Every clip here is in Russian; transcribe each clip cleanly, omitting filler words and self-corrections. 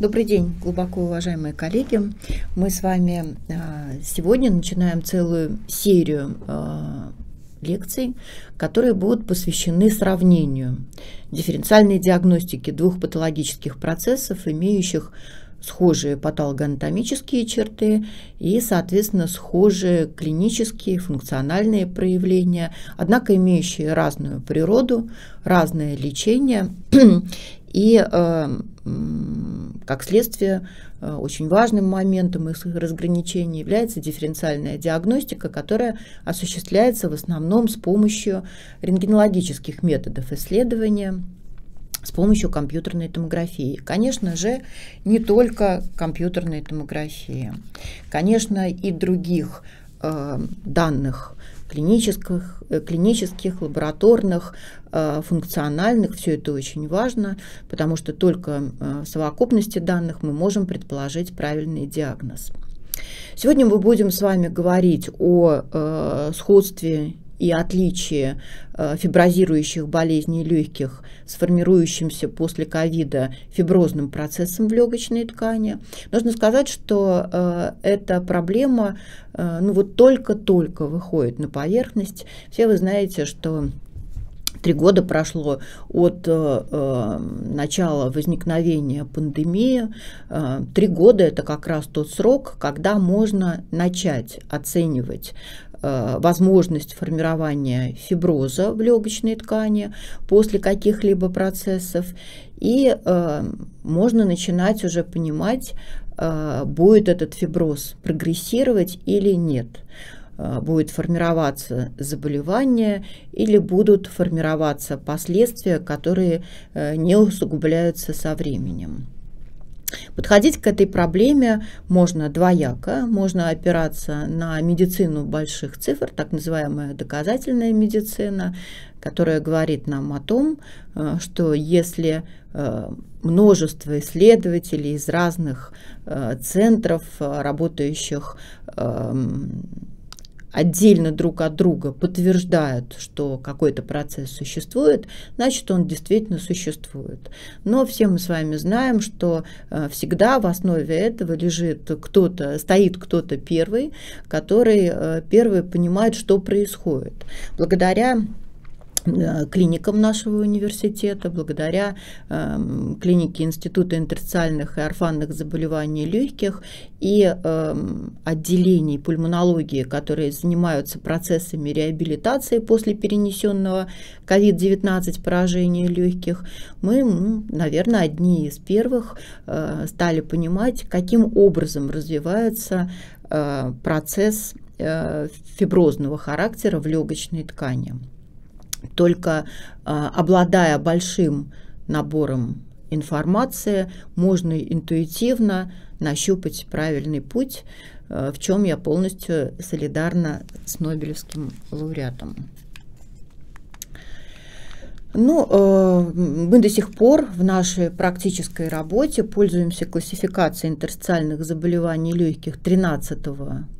Добрый день, глубоко уважаемые коллеги. Мы с вами сегодня начинаем целую серию лекций, которые будут посвящены сравнению дифференциальной диагностики двух патологических процессов, имеющих схожие патологоанатомические черты и, соответственно, схожие клинические, функциональные проявления, однако имеющие разную природу, разное лечение и, как следствие, очень важным моментом их разграничения является дифференциальная диагностика, которая осуществляется в основном с помощью рентгенологических методов исследования, с помощью компьютерной томографии. Конечно же, не только компьютерной томографии, конечно, и других данных клинических, лабораторных, функциональных. Все это очень важно, потому что только в совокупности данных мы можем предположить правильный диагноз. Сегодня мы будем с вами говорить о сходстве и отличие фиброзирующих болезней легких с формирующимся после ковида фиброзным процессом в легочной ткани. Нужно сказать, что эта проблема только-только выходит на поверхность. Все вы знаете, что 3 года прошло от начала возникновения пандемии. 3 года – это как раз тот срок, когда можно начать оценивать возможность формирования фиброза в легочной ткани после каких-либо процессов, и можно начинать уже понимать, будет этот фиброз прогрессировать или нет, будет формироваться заболевание или будут формироваться последствия, которые не усугубляются со временем. Подходить к этой проблеме можно двояко. Можно опираться на медицину больших цифр, так называемая доказательная медицина, которая говорит нам о том, что если множество исследователей из разных центров, работающих отдельно друг от друга, подтверждают, что какой-то процесс существует, значит, он действительно существует. Но все мы с вами знаем, что всегда в основе этого стоит кто-то первый, который первый понимает, что происходит. Благодаря клиникам нашего университета, благодаря клинике Института интерстициальных и орфанных заболеваний легких и отделений пульмонологии, которые занимаются процессами реабилитации после перенесенного COVID-19 поражения легких, мы, наверное, одни из первых стали понимать, каким образом развивается процесс фиброзного характера в легочной ткани. Только обладая большим набором информации, можно интуитивно нащупать правильный путь, в чем я полностью солидарна с Нобелевским лауреатом. Мы до сих пор в нашей практической работе пользуемся классификацией интерстициальных заболеваний легких 2013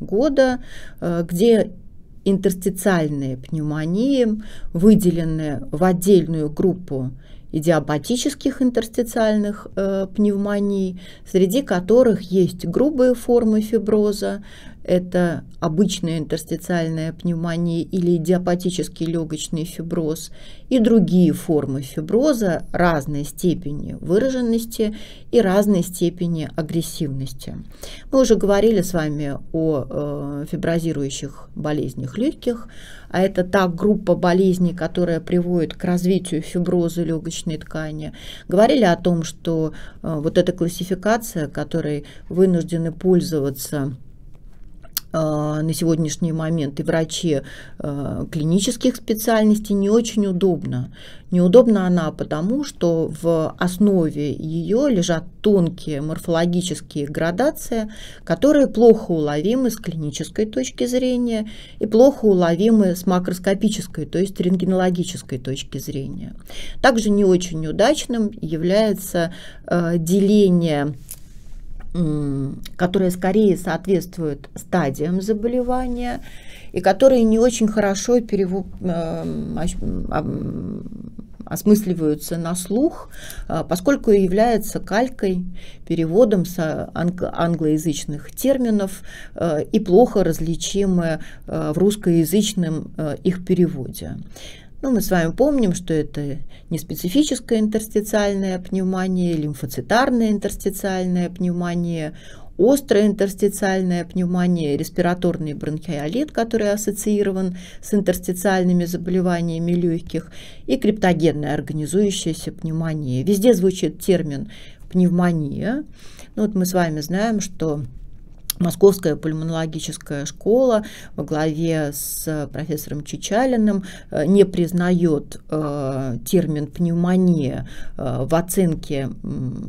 года, где интерстициальные пневмонии выделены в отдельную группу идиопатических интерстициальных пневмоний, среди которых есть грубые формы фиброза, это обычная интерстициальная пневмония или идиопатический легочный фиброз, и другие формы фиброза разной степени выраженности и разной степени агрессивности. Мы уже говорили с вами о фиброзирующих болезнях легких, а это та группа болезней, которая приводит к развитию фиброза легочной ткани. Говорили о том, что вот эта классификация, которой вынуждены пользоваться на сегодняшний момент и врачи клинических специальностей, не очень удобна. Неудобна она потому, что в основе ее лежат тонкие морфологические градации, которые плохо уловимы с клинической точки зрения и плохо уловимы с макроскопической, то есть рентгенологической точки зрения. Также не очень удачным является деление которые скорее соответствуют стадиям заболевания и которые не очень хорошо осмысливаются на слух, поскольку является калькой, переводом с англоязычных терминов и плохо различимы в русскоязычном их переводе. Ну, мы с вами помним, что это неспецифическая интерстициальная пневмония, лимфоцитарная интерстициальная пневмония, острая интерстициальная пневмония, респираторный бронхиолит, который ассоциирован с интерстициальными заболеваниями легких, и криптогенная организующаяся пневмония. Везде звучит термин пневмония. Ну, вот мы с вами знаем, что Московская пульмонологическая школа во главе с профессором Чечалиным не признает термин пневмония в оценке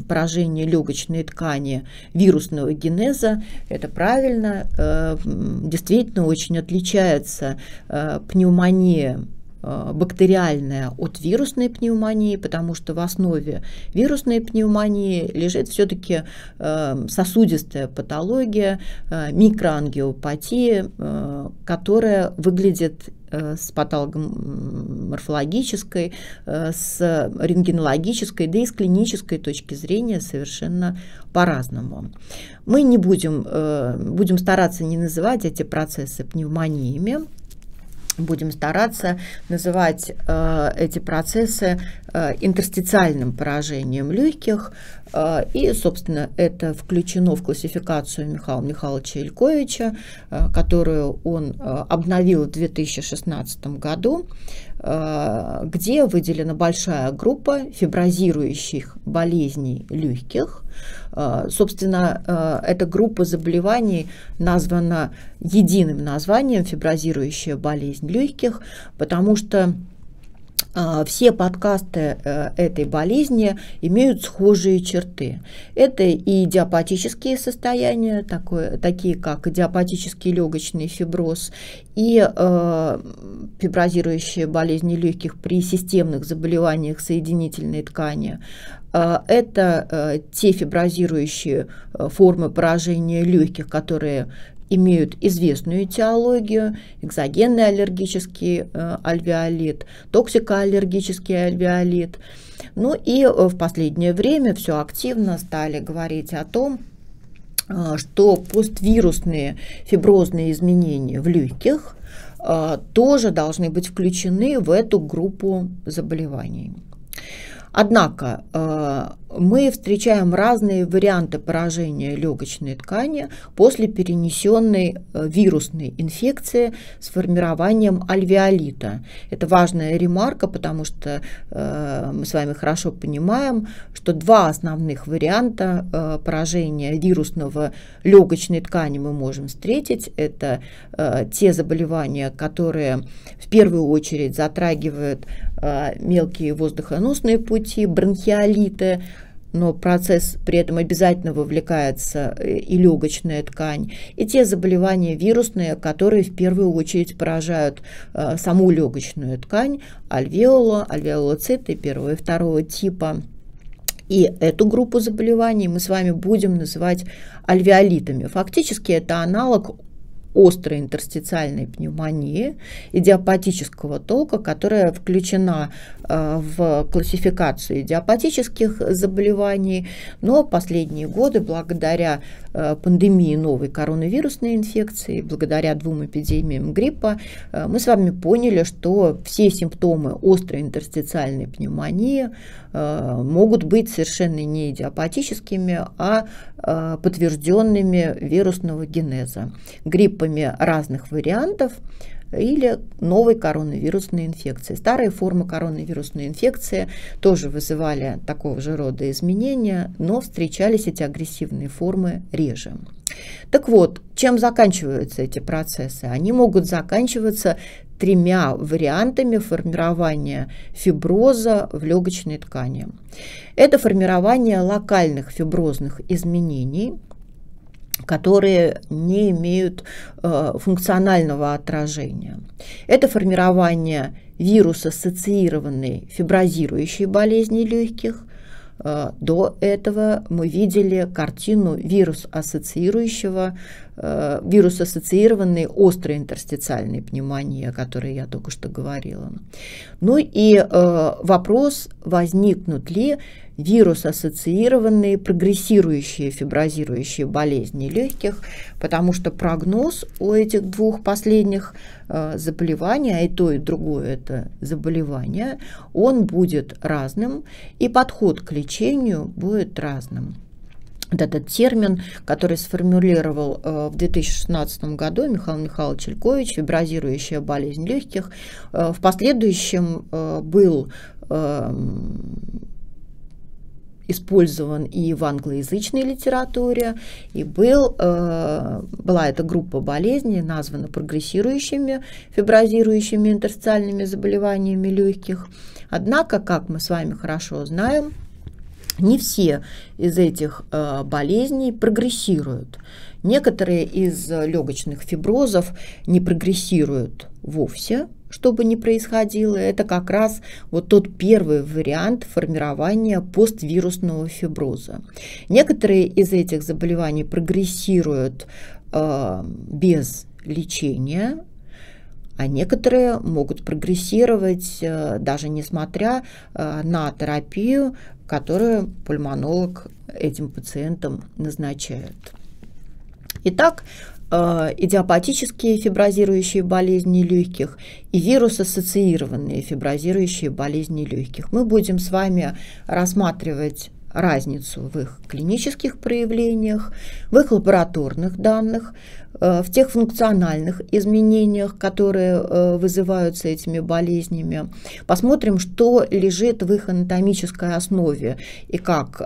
поражения легочной ткани вирусного генеза. Это правильно. Действительно очень отличается пневмония бактериальная от вирусной пневмонии, потому что в основе вирусной пневмонии лежит все-таки сосудистая патология, микроангиопатия, которая выглядит с патологоморфологической, с рентгенологической, да и с клинической точки зрения совершенно по-разному. Мы не будем стараться не называть эти процессы пневмониями, будем стараться называть эти процессы интерстициальным поражением легких. И, собственно, это включено в классификацию Михаила Михайловича Ильковича, которую он обновил в 2016 году, где выделена большая группа фиброзирующих болезней легких. Собственно, эта группа заболеваний названа единым названием фиброзирующая болезнь легких, потому что все подкасты этой болезни имеют схожие черты. Это и идиопатические состояния, такие как идиопатический легочный фиброз, и фиброзирующие болезни легких при системных заболеваниях соединительной ткани. Это те фиброзирующие формы поражения легких, которые имеют известную этиологию: экзогенный аллергический альвеолит, токсикоаллергический альвеолит. Ну и в последнее время все активно стали говорить о том, что поствирусные фиброзные изменения в легких тоже должны быть включены в эту группу заболеваний. Однако мы встречаем разные варианты поражения легочной ткани после перенесенной вирусной инфекции с формированием альвеолита. Это важная ремарка, потому что мы с вами хорошо понимаем, что два основных варианта поражения вирусного легочной ткани мы можем встретить. Это те заболевания, которые в первую очередь затрагивают мелкие воздухоносные пути, бронхиолиты, но процесс при этом обязательно вовлекается и легочная ткань, и те заболевания вирусные, которые в первую очередь поражают саму легочную ткань, альвеолу, альвеолоциты первого и второго типа. И эту группу заболеваний мы с вами будем называть альвеолитами. Фактически это аналог острой интерстициальной пневмонии идиопатического толка, которая включена в классификацию идиопатических заболеваний, но последние годы, благодаря пандемии новой коронавирусной инфекции, благодаря двум эпидемиям гриппа, мы с вами поняли, что все симптомы острой интерстициальной пневмонии могут быть совершенно не идиопатическими, а подтвержденными вирусного генеза, гриппами разных вариантов или новой коронавирусной инфекции. Старые формы коронавирусной инфекции тоже вызывали такого же рода изменения, но встречались эти агрессивные формы реже. Так вот, чем заканчиваются эти процессы? Они могут заканчиваться тремя вариантами формирования фиброза в легочной ткани. Это формирование локальных фиброзных изменений, которые не имеют функционального отражения. Это формирование вирус-ассоциированной фиброзирующей болезни легких, До этого мы видели картину вирус-ассоциированной острой интерстициальной пневмонии, о которой я только что говорила. Ну и вопрос, возникнут ли вирус-ассоциированные прогрессирующие фиброзирующие болезни легких, потому что прогноз у этих двух последних заболеваний, а и то, и другое это заболевание, он будет разным, и подход к лечению будет разным. Вот этот термин, который сформулировал в 2016 году Михаил Михайлович Ильковский, фиброзирующая болезнь легких, в последующем был использован и в англоязычной литературе, и была эта группа болезней названа прогрессирующими фиброзирующими интерстициальными заболеваниями легких. Однако, как мы с вами хорошо знаем, не все из этих болезней прогрессируют. Некоторые из легочных фиброзов не прогрессируют вовсе, что бы ни происходило, это как раз вот тот первый вариант формирования поствирусного фиброза. Некоторые из этих заболеваний прогрессируют без лечения, а некоторые могут прогрессировать даже несмотря на терапию, которую пульмонолог этим пациентам назначает. Итак, идиопатические фиброзирующие болезни легких и вирус-ассоциированные фиброзирующие болезни легких. Мы будем с вами рассматривать разницу в их клинических проявлениях, в их лабораторных данных, в тех функциональных изменениях, которые вызываются этими болезнями. Посмотрим, что лежит в их анатомической основе и как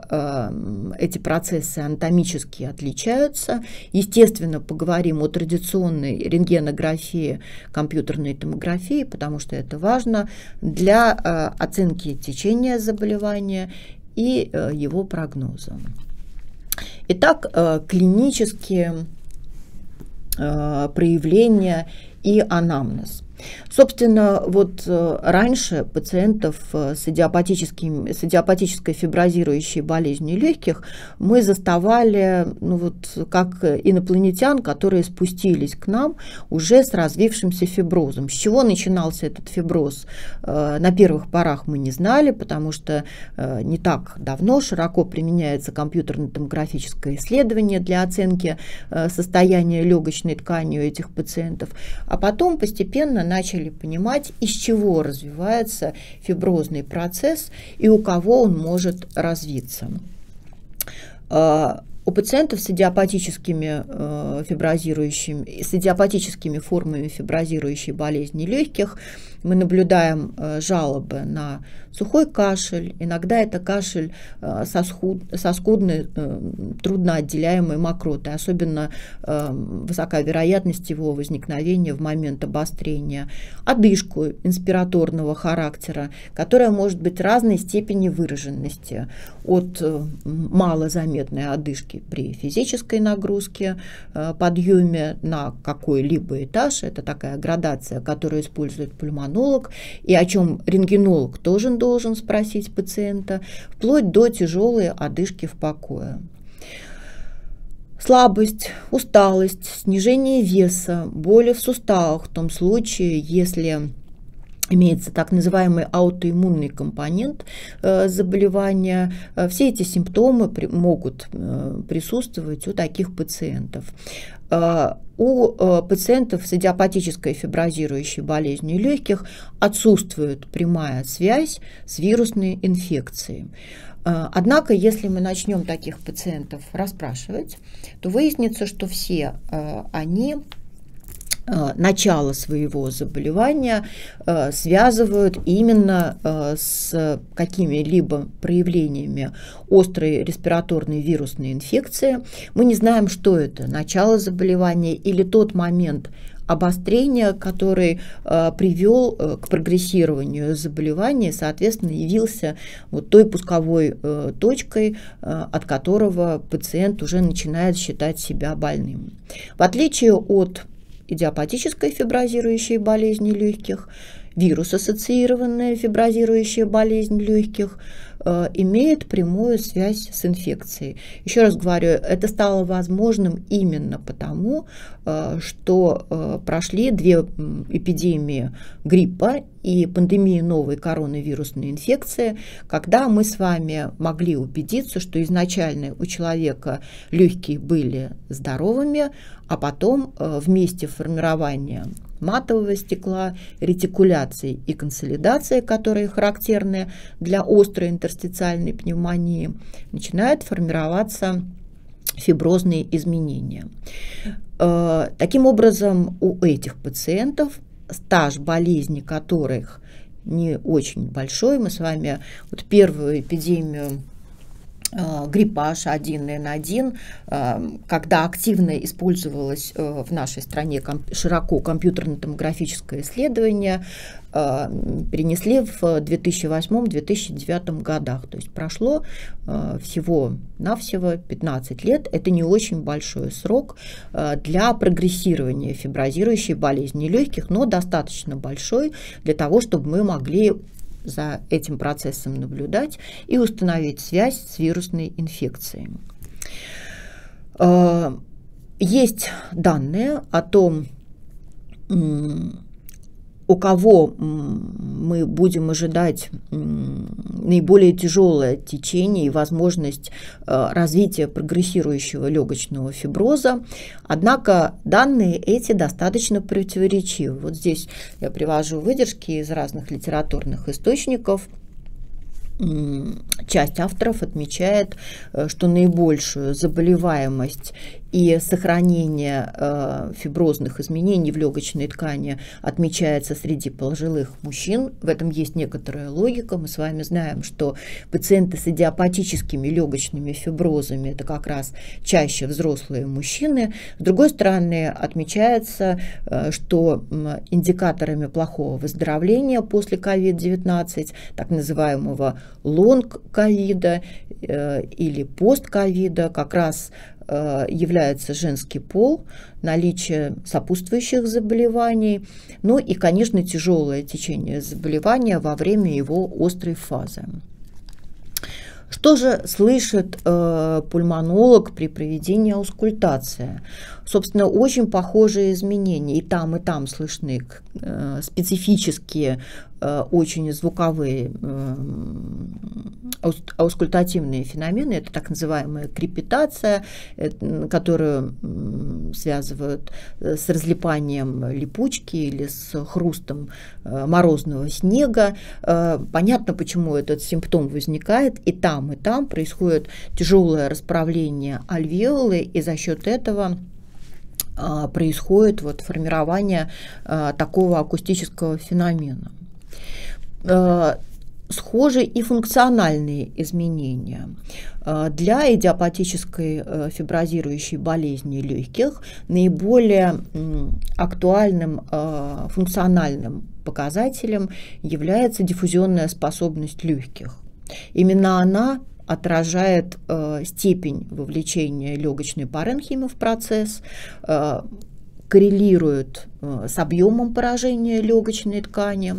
эти процессы анатомически отличаются. Естественно, поговорим о традиционной рентгенографии, компьютерной томографии, потому что это важно для оценки течения заболевания и его прогноза. Итак, клинические проявления и анамнез. Собственно, вот раньше пациентов с идиопатической фиброзирующей болезнью легких мы заставали, ну, вот, как инопланетян, которые спустились к нам уже с развившимся фиброзом. С чего начинался этот фиброз? На первых порах мы не знали, потому что не так давно широко применяется компьютерно-томографическое исследование для оценки состояния легочной ткани у этих пациентов, а потом постепенно начали понимать, из чего развивается фиброзный процесс и у кого он может развиться. У пациентов с идиопатическими формами фиброзирующей болезни легких мы наблюдаем жалобы на сухой кашель. Иногда это кашель со скудной, трудно отделяемой мокротой. Особенно высока вероятность его возникновения в момент обострения. Одышку инспираторного характера, которая может быть разной степени выраженности. От малозаметной одышки при физической нагрузке, подъеме на какой-либо этаж. Это такая градация, которую использует пульмонолог, и о чем рентгенолог тоже должен спросить пациента, вплоть до тяжелой одышки в покое. Слабость, усталость, снижение веса, боли в суставах в том случае, если имеется так называемый аутоиммунный компонент заболевания. Все эти симптомы могут присутствовать у таких пациентов. У пациентов с идиопатической фиброзирующей болезнью легких отсутствует прямая связь с вирусной инфекцией. Однако, если мы начнем таких пациентов расспрашивать, то выяснится, что все они начало своего заболевания связывают именно с какими-либо проявлениями острой респираторной вирусной инфекции. Мы не знаем, что это, начало заболевания или тот момент обострения, который привел к прогрессированию заболевания, соответственно, явился вот той пусковой точкой, от которого пациент уже начинает считать себя больным. В отличие от идиопатической фиброзирующей болезни легких, вирус-ассоциированная фиброзирующая болезнь легких, имеет прямую связь с инфекцией. Еще раз говорю, это стало возможным именно потому, что прошли две эпидемии гриппа и пандемии новой коронавирусной инфекции, когда мы с вами могли убедиться, что изначально у человека легкие были здоровыми, а потом вместе формирования матового стекла, ретикуляции и консолидации, которые характерны для острой интерстициальной пневмонии, начинают формироваться фиброзные изменения. Таким образом, у этих пациентов стаж болезни которых не очень большой. Мы с вами вот первую эпидемию гриппа H1N1, когда активно использовалось в нашей стране широко компьютерно-томографическое исследование, перенесли в 2008-2009 годах. То есть прошло всего-навсего 15 лет. Это не очень большой срок для прогрессирования фиброзирующей болезни легких, но достаточно большой для того, чтобы мы могли за этим процессом наблюдать и установить связь с вирусной инфекцией. Есть данные о том, у кого мы будем ожидать наиболее тяжелое течение и возможность развития прогрессирующего легочного фиброза. Однако данные эти достаточно противоречивы. Вот здесь я привожу выдержки из разных литературных источников. Часть авторов отмечает, что наибольшую заболеваемость и сохранение фиброзных изменений в легочной ткани отмечается среди пожилых мужчин. В этом есть некоторая логика. Мы с вами знаем, что пациенты с идиопатическими легочными фиброзами – это как раз чаще взрослые мужчины. С другой стороны, отмечается, что индикаторами плохого выздоровления после COVID-19, так называемого лонг-ковида или постковида, как раз является женский пол, наличие сопутствующих заболеваний, ну и, конечно, тяжелое течение заболевания во время его острой фазы. Что же слышит пульмонолог при проведении аускультации? Собственно, очень похожие изменения. И там слышны специфические, очень звуковые аускультативные феномены. Это так называемая крепитация, которую связывают с разлипанием липучки или с хрустом морозного снега. Понятно, почему этот симптом возникает. И там происходит тяжелое расправление альвеолы, и за счет этого происходит вот формирование такого акустического феномена. Схожи и функциональные изменения. Для идиопатической фиброзирующей болезни легких наиболее актуальным функциональным показателем является диффузионная способность легких. Именно она отражает степень вовлечения легочной паренхимы в процесс, коррелирует с объемом поражения легочной ткани.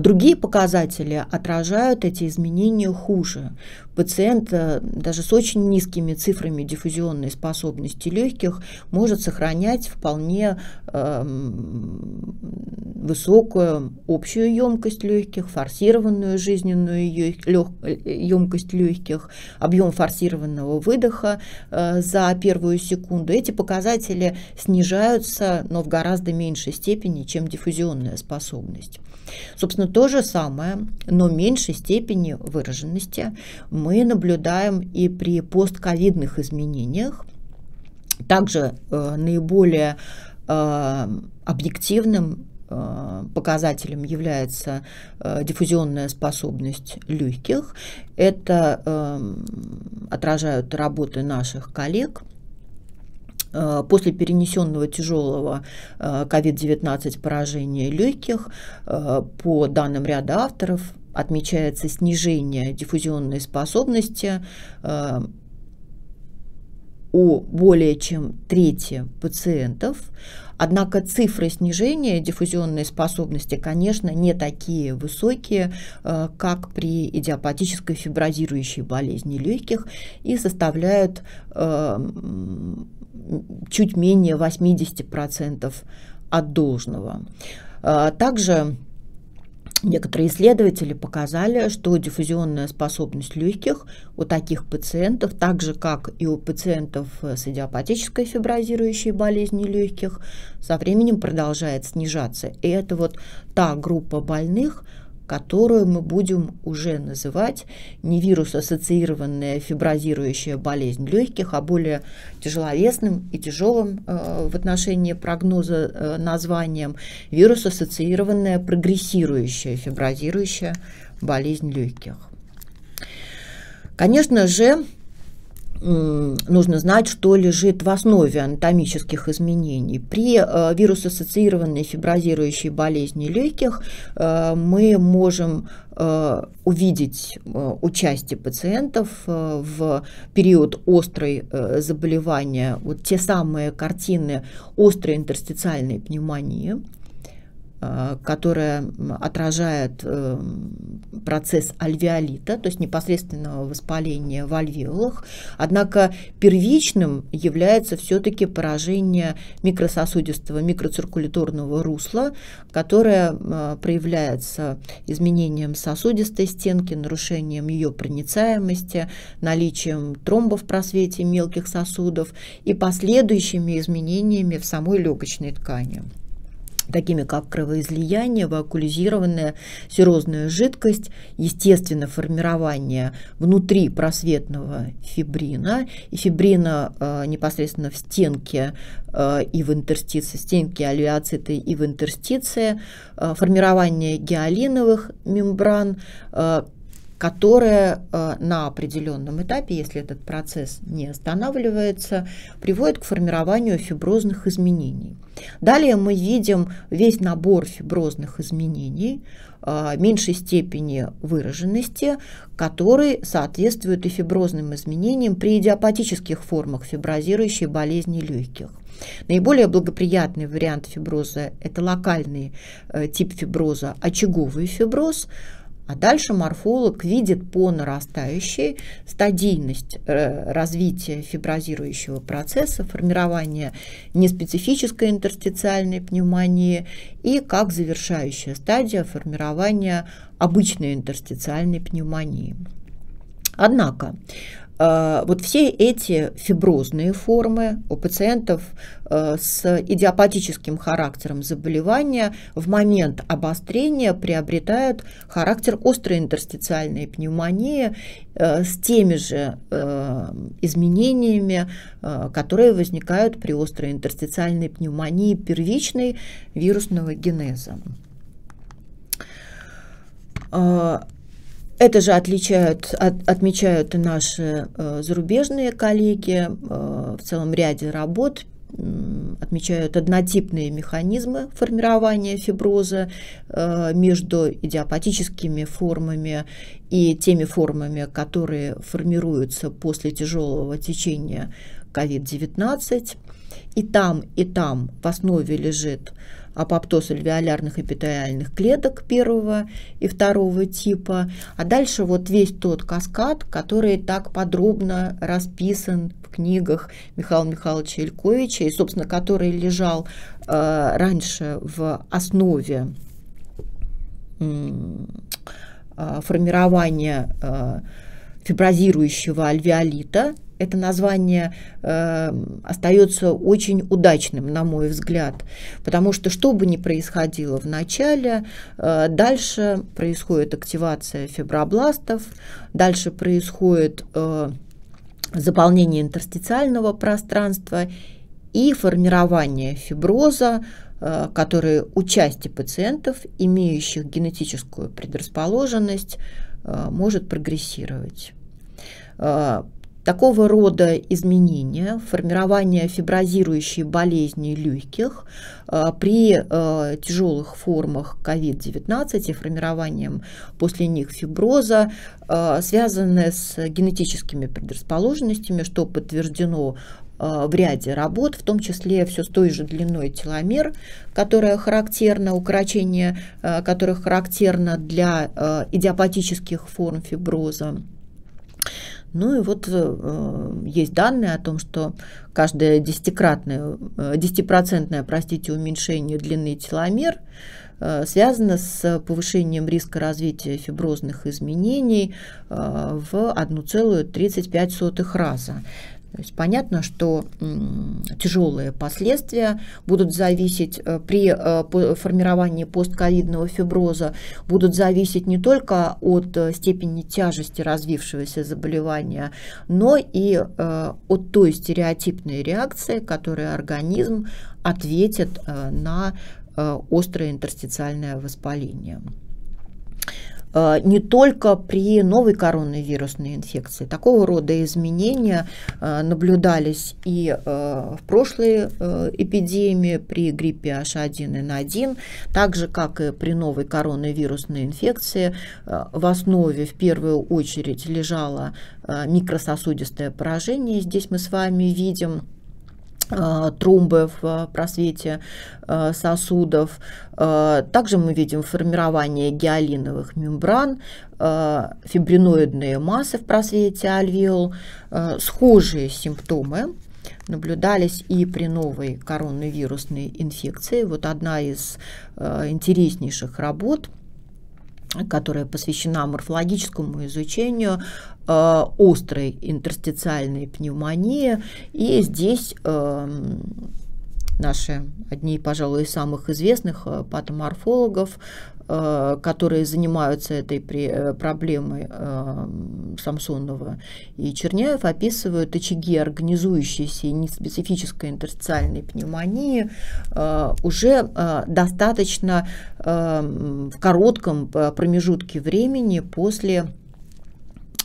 Другие показатели отражают эти изменения хуже. Пациент даже с очень низкими цифрами диффузионной способности легких может сохранять вполне высокую общую емкость легких, форсированную жизненную емкость легких, объем форсированного выдоха за первую секунду. Эти показатели снижаются, но в гораздо меньшей степени, чем диффузионная способность. Собственно, то же самое, но в меньшей степени выраженности мы наблюдаем и при постковидных изменениях. Также наиболее объективным показателем является диффузионная способность легких. Это отражают работы наших коллег. После перенесенного тяжелого COVID-19 поражения легких, по данным ряда авторов, отмечается снижение диффузионной способности у более чем трети пациентов. Однако цифры снижения диффузионной способности, конечно, не такие высокие, как при идиопатической фиброзирующей болезни легких, и составляют чуть менее 80% от должного. Также некоторые исследователи показали, что диффузионная способность легких у таких пациентов, так же как и у пациентов с идиопатической фиброзирующей болезнью легких, со временем продолжает снижаться. И это вот та группа больных, которую мы будем уже называть не вирус-ассоциированная фиброзирующая болезнь легких, а более тяжеловесным и тяжелым в отношении прогноза названием вирус-ассоциированная прогрессирующая фиброзирующая болезнь легких. Конечно же, нужно знать, что лежит в основе анатомических изменений. При вирус-ассоциированной фиброзирующей болезни легких мы можем увидеть участие пациентов в период острой заболевания, вот те самые картины острой интерстициальной пневмонии, которая отражает процесс альвеолита, то есть непосредственного воспаления в альвеолах. Однако первичным является все-таки поражение микрососудистого, микроциркуляторного русла, которое проявляется изменением сосудистой стенки, нарушением ее проницаемости, наличием тромбов в просвете мелких сосудов и последующими изменениями в самой легочной ткани, такими как кровоизлияние, вакуолизированная серозная жидкость, естественно, формирование внутри просветного фибрина, и фибрина непосредственно в стенке и в интерстиции, стенки альвеоциты и в интерстиции, формирование гиалиновых мембран, которая на определенном этапе, если этот процесс не останавливается, приводит к формированию фиброзных изменений. Далее мы видим весь набор фиброзных изменений меньшей степени выраженности, которые соответствуют и фиброзным изменениям при идиопатических формах фиброзирующей болезни легких. Наиболее благоприятный вариант фиброза – это локальный тип фиброза, очаговый фиброз. А дальше морфолог видит по нарастающей стадийность развития фиброзирующего процесса, формирование неспецифической интерстициальной пневмонии и как завершающая стадия формирования обычной интерстициальной пневмонии. Однако вот все эти фиброзные формы у пациентов с идиопатическим характером заболевания в момент обострения приобретают характер острой интерстициальной пневмонии с теми же изменениями, которые возникают при острой интерстициальной пневмонии первичной вирусного генеза. Это же отмечают и наши зарубежные коллеги в целом ряде работ, отмечают однотипные механизмы формирования фиброза между идиопатическими формами и теми формами, которые формируются после тяжелого течения COVID-19. И там в основе лежит апоптоз альвеолярных эпителиальных клеток первого и второго типа, а дальше вот весь тот каскад, который так подробно расписан в книгах Михаила Михайловича Ильковича и, собственно, который лежал раньше в основе формирования фиброзирующего альвеолита. Это название остается очень удачным, на мой взгляд, потому что, что бы ни происходило в начале, дальше происходит активация фибробластов, дальше происходит заполнение интерстициального пространства и формирование фиброза, который у части пациентов, имеющих генетическую предрасположенность, может прогрессировать. Такого рода изменения, формирование фиброзирующей болезни легких при тяжелых формах COVID-19 и формированием после них фиброза, связаны с генетическими предрасположенностями, что подтверждено в ряде работ, в том числе все с той же длиной теломер, которая характерна, укорочение которых характерно для идиопатических форм фиброза. Ну и вот есть данные о том, что каждое 10-процентное, уменьшение длины теломер связано с повышением риска развития фиброзных изменений в 1,35 раза. То есть понятно, что тяжелые последствия будут зависеть при формировании постковидного фиброза, будут зависеть не только от степени тяжести развившегося заболевания, но и от той стереотипной реакции, которой организм ответит на острое интерстициальное воспаление. Не только при новой коронавирусной инфекции. Такого рода изменения наблюдались и в прошлой эпидемии при гриппе H1N1, так же, как и при новой коронавирусной инфекции. В основе в первую очередь лежало микрососудистое поражение. Здесь мы с вами видим тромбы в просвете сосудов. Также мы видим формирование гиалиновых мембран, фибриноидные массы в просвете альвеол. Схожие симптомы наблюдались и при новой коронавирусной инфекции. Вот одна из интереснейших работ, которая посвящена морфологическому изучению острой интерстициальной пневмонии. И здесь наши одни, пожалуй, из самых известных патоморфологов, которые занимаются этой проблемой, Самсонова и Черняев, описывают очаги организующейся и неспецифической интерстициальной пневмонии уже достаточно в коротком промежутке времени после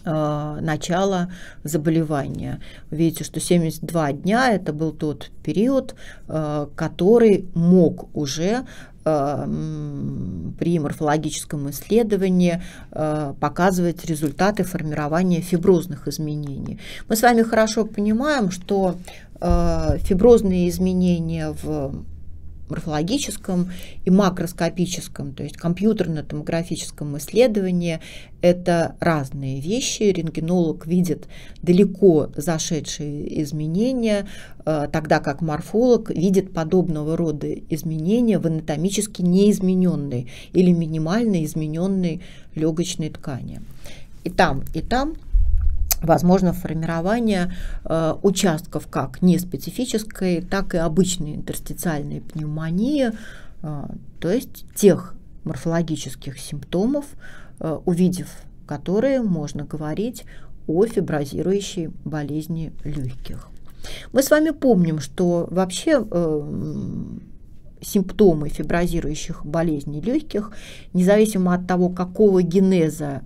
начала заболевания. Видите, что 72 дня это был тот период, который мог уже при морфологическом исследовании показывать результаты формирования фиброзных изменений. Мы с вами хорошо понимаем, что фиброзные изменения в морфологическом и макроскопическом, то есть компьютерно-томографическом исследовании, это разные вещи. Рентгенолог видит далеко зашедшие изменения, тогда как морфолог видит подобного рода изменения в анатомически неизмененной или минимально измененной легочной ткани. И там возможно формирование участков как неспецифической, так и обычной интерстициальной пневмонии, то есть тех морфологических симптомов, увидев которые, можно говорить о фиброзирующей болезни легких. Мы с вами помним, что вообще симптомы фиброзирующих болезней легких, независимо от того, какого генеза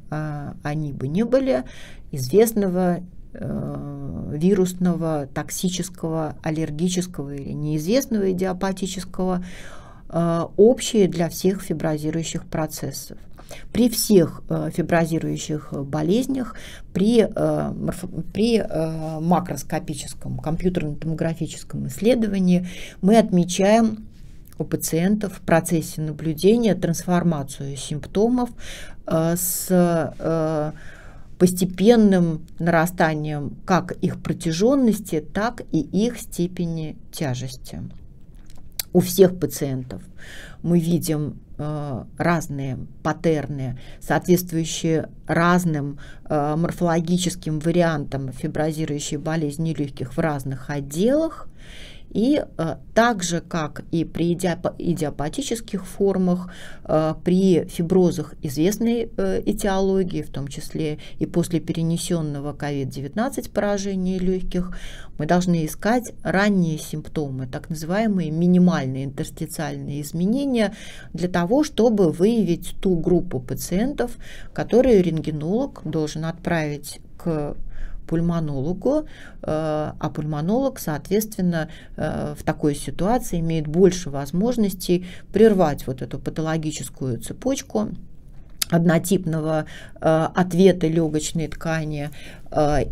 они бы не были, известного, вирусного, токсического, аллергического или неизвестного идиопатического, общие для всех фиброзирующих процессов. При всех фиброзирующих болезнях, при макроскопическом компьютерно-томографическом исследовании мы отмечаем у пациентов в процессе наблюдения трансформацию симптомов с постепенным нарастанием как их протяженности, так и их степени тяжести. У всех пациентов мы видим разные паттерны, соответствующие разным морфологическим вариантам фиброзирующей болезни легких в разных отделах. И так же, как и при идиопатических формах, при фиброзах известной этиологии, в том числе и после перенесенного COVID-19 поражения легких, мы должны искать ранние симптомы, так называемые минимальные интерстициальные изменения, для того, чтобы выявить ту группу пациентов, которую рентгенолог должен отправить к пульмонологу, а пульмонолог, соответственно, в такой ситуации имеет больше возможностей прервать вот эту патологическую цепочку однотипного ответа легочной ткани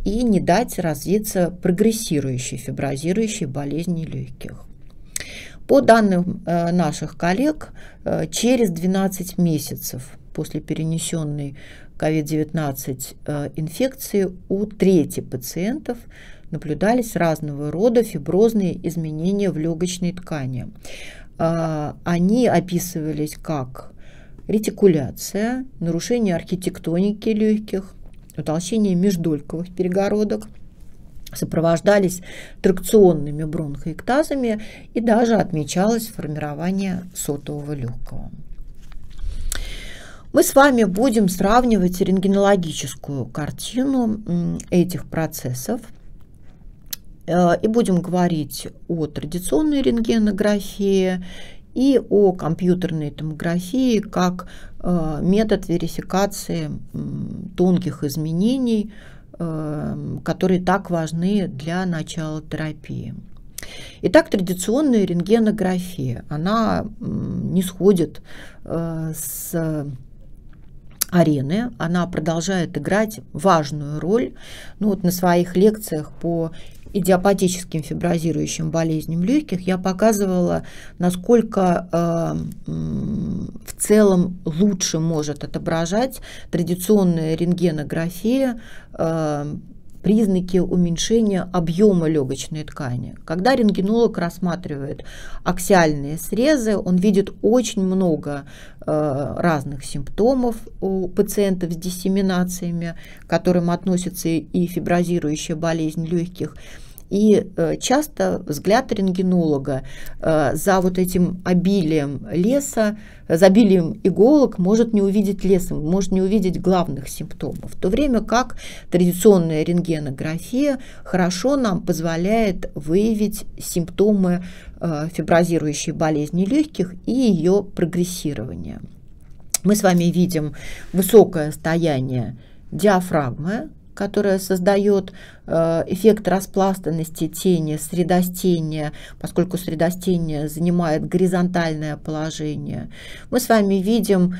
и не дать развиться прогрессирующей фиброзирующей болезни легких. По данным наших коллег, через 12 месяцев после перенесенной COVID-19 инфекции у трети пациентов наблюдались разного рода фиброзные изменения в легочной ткани. Они описывались как ретикуляция, нарушение архитектоники легких, утолщение междольковых перегородок, сопровождались тракционными бронхоэктазами и даже отмечалось формирование сотового легкого. Мы с вами будем сравнивать рентгенологическую картину этих процессов и будем говорить о традиционной рентгенографии и о компьютерной томографии как метод верификации тонких изменений, которые так важны для начала терапии. Итак, традиционная рентгенография, она не сходит с арены, она продолжает играть важную роль. Ну, вот на своих лекциях по идиопатическим фиброзирующим болезням легких я показывала, насколько в целом лучше может отображать традиционная рентгенография признаки уменьшения объема легочной ткани. Когда рентгенолог рассматривает аксиальные срезы, он видит очень много разных симптомов у пациентов с диссеминациями, к которым относится и фиброзирующая болезнь легких. И часто взгляд рентгенолога за вот этим обилием леса, за обилием иголок может не увидеть леса, может не увидеть главных симптомов. В то время как традиционная рентгенография хорошо нам позволяет выявить симптомы фиброзирующей болезни легких и ее прогрессирования. Мы с вами видим высокое состояние диафрагмы, которая создает эффект распластанности тени, средостения, поскольку средостение занимает горизонтальное положение. Мы с вами видим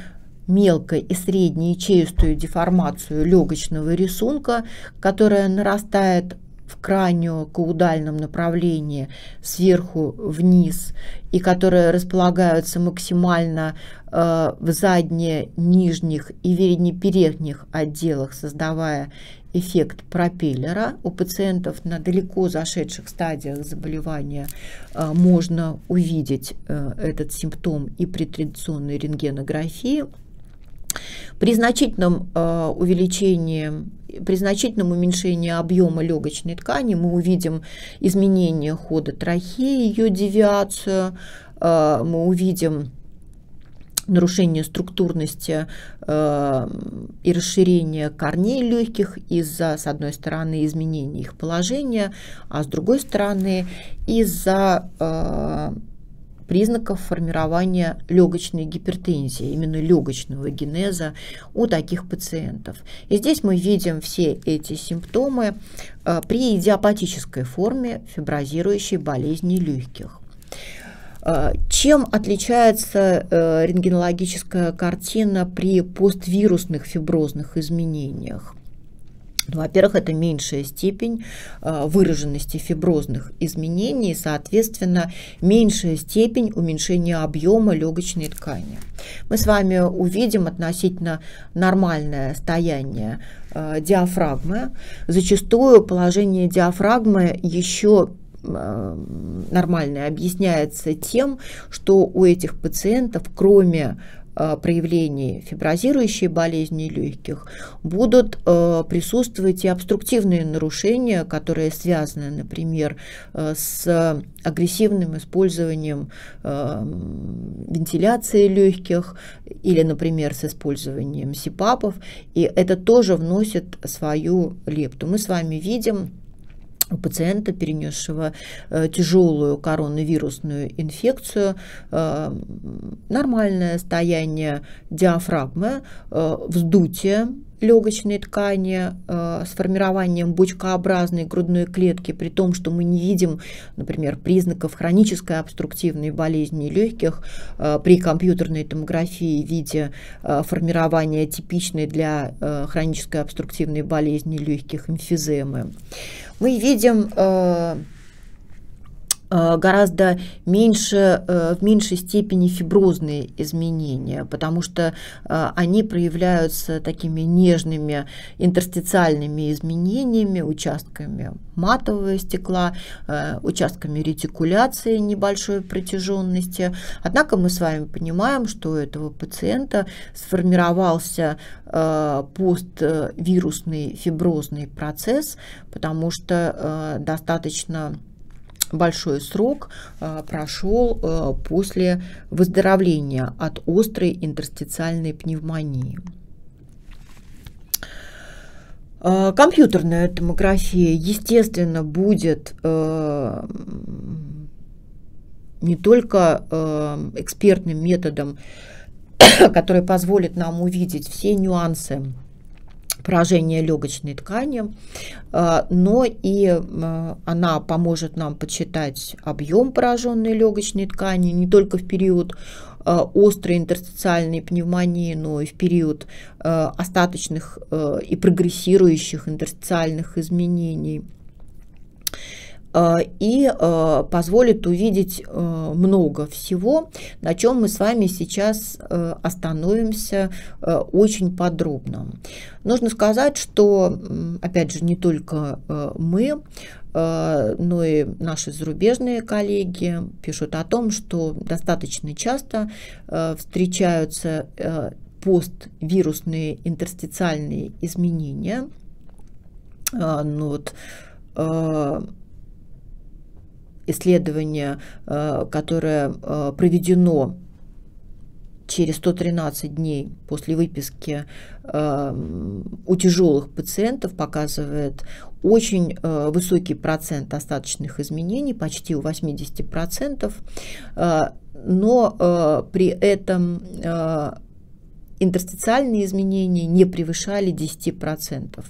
мелкую и среднеячеистую деформацию легочного рисунка, которая нарастает в кранио-каудальном направлении сверху вниз и которые располагаются максимально в задне нижних и передних отделах, создавая эффект пропеллера. У пациентов на далеко зашедших стадиях заболевания можно увидеть этот симптом и при традиционной рентгенографии. При значительном уменьшении объема легочной ткани мы увидим изменение хода трахеи, ее девиацию, мы увидим нарушение структурности и расширение корней легких из-за, с одной стороны, изменения их положения, а с другой стороны, из-за признаков формирования легочной гипертензии, именно легочного генеза у таких пациентов. И здесь мы видим все эти симптомы при идиопатической форме фиброзирующей болезни легких. Чем отличается рентгенологическая картина при поствирусных фиброзных изменениях? Во-первых, это меньшая степень выраженности фиброзных изменений, соответственно, меньшая степень уменьшения объема легочной ткани. Мы с вами увидим относительно нормальное состояние диафрагмы. Зачастую положение диафрагмы еще нормальное объясняется тем, что у этих пациентов, кроме проявлений фиброзирующей болезни легких, будут присутствовать и обструктивные нарушения, которые связаны, например, с агрессивным использованием вентиляции легких или, например, с использованием СИПАПов, и это тоже вносит свою лепту. Мы с вами видим у пациента, перенесшего тяжелую коронавирусную инфекцию, нормальное состояние диафрагмы, вздутие легочной ткани с формированием бочкообразной грудной клетки, при том, что мы не видим, например, признаков хронической обструктивной болезни легких при компьютерной томографии в виде формирования типичной для хронической обструктивной болезни легких эмфиземы. Мы видим гораздо меньше, в меньшей степени фиброзные изменения, потому что они проявляются такими нежными интерстициальными изменениями, участками матового стекла, участками ретикуляции небольшой протяженности. Однако мы с вами понимаем, что у этого пациента сформировался поствирусный фиброзный процесс, потому что достаточно большой срок прошел после выздоровления от острой интерстициальной пневмонии. Компьютерная томография, естественно, будет не только экспертным методом, который позволит нам увидеть все нюансы поражение легочной ткани, но и она поможет нам подсчитать объем пораженной легочной ткани не только в период острой интерстициальной пневмонии, но и в период остаточных и прогрессирующих интерстициальных изменений, и позволит увидеть много всего, на чем мы с вами сейчас остановимся очень подробно. Нужно сказать, что, опять же, не только мы, но и наши зарубежные коллеги пишут о том, что достаточно часто встречаются поствирусные интерстициальные изменения. Ну вот, исследование, которое проведено через 113 дней после выписки у тяжелых пациентов, показывает очень высокий процент остаточных изменений, почти у 80%, но при этом интерстициальные изменения не превышали 10%.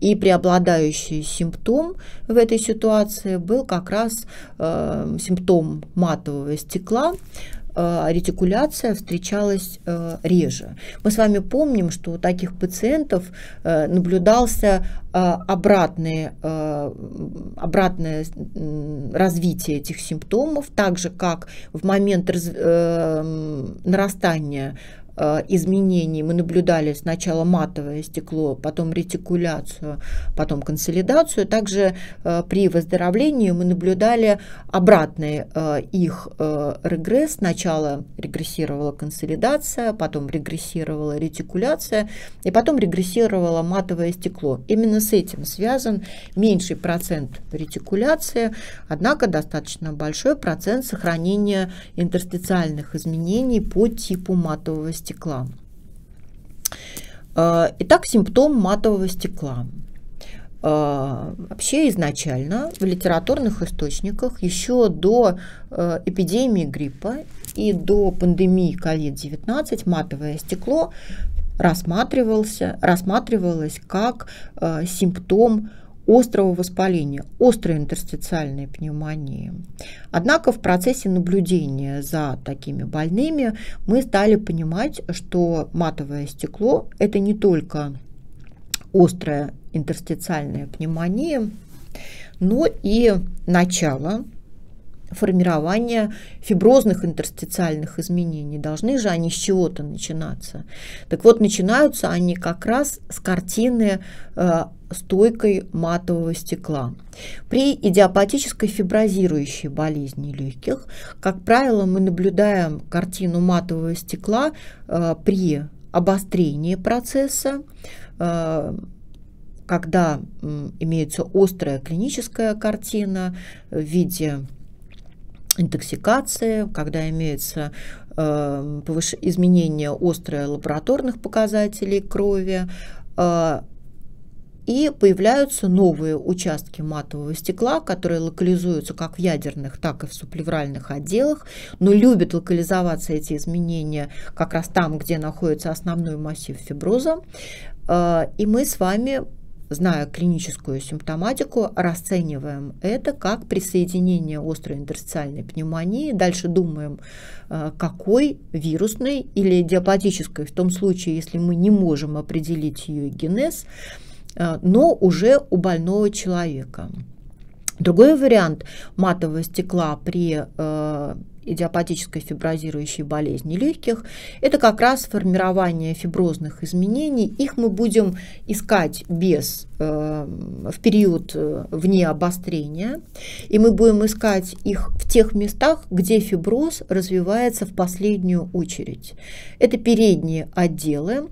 И преобладающий симптом в этой ситуации был как раз симптом матового стекла. Ретикуляция встречалась реже. Мы с вами помним, что у таких пациентов наблюдался обратное развитие этих симптомов, так же как в момент нарастания изменений мы наблюдали сначала матовое стекло, потом ретикуляцию, потом консолидацию. Также при выздоровлении мы наблюдали обратный их регресс. Сначала регрессировала консолидация, потом регрессировала ретикуляция, и потом регрессировало матовое стекло. Именно с этим связан меньший процент ретикуляции, однако достаточно большой процент сохранения интерстициальных изменений по типу матового стекла. Итак, симптом матового стекла. Вообще изначально в литературных источниках еще до эпидемии гриппа и до пандемии COVID-19 матовое стекло рассматривалось как симптом острого воспаления, острой интерстициальной пневмонии. Однако в процессе наблюдения за такими больными мы стали понимать, что матовое стекло – это не только острая интерстициальная пневмония, но и начало формирования фиброзных интерстициальных изменений. Должны же они с чего-то начинаться. Так вот, начинаются они как раз с картины стойкой матового стекла. При идиопатической фиброзирующей болезни легких, как правило, мы наблюдаем картину матового стекла при обострении процесса, когда имеется острая клиническая картина в виде интоксикации, когда имеется изменение острое лабораторных показателей крови, и появляются новые участки матового стекла, которые локализуются как в ядерных, так и в субплевральных отделах, но любят локализоваться эти изменения как раз там, где находится основной массив фиброза. И мы с вами, зная клиническую симптоматику, расцениваем это как присоединение острой интерстициальной пневмонии. Дальше думаем, какой вирусной или диаплодической, в том случае, если мы не можем определить ее генез, но уже у больного человека. Другой вариант матового стекла при идиопатической фиброзирующей болезни легких – это как раз формирование фиброзных изменений. Их мы будем искать в период вне обострения, и мы будем искать их в тех местах, где фиброз развивается в последнюю очередь. Это передние отделы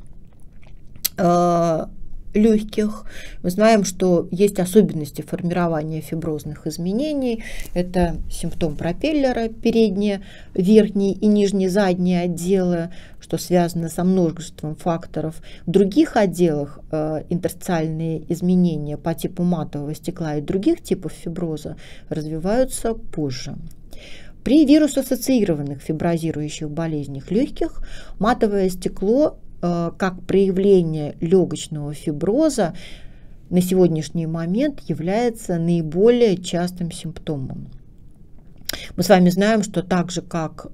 легких. Мы знаем, что есть особенности формирования фиброзных изменений. Это симптом пропеллера, передние, верхние и нижние задние отделы, что связано со множеством факторов. В других отделах интерстициальные изменения по типу матового стекла и других типов фиброза развиваются позже. При вирус-ассоциированных фиброзирующих болезнях легких матовое стекло как проявление легочного фиброза на сегодняшний момент является наиболее частым симптомом. Мы с вами знаем, что так же, как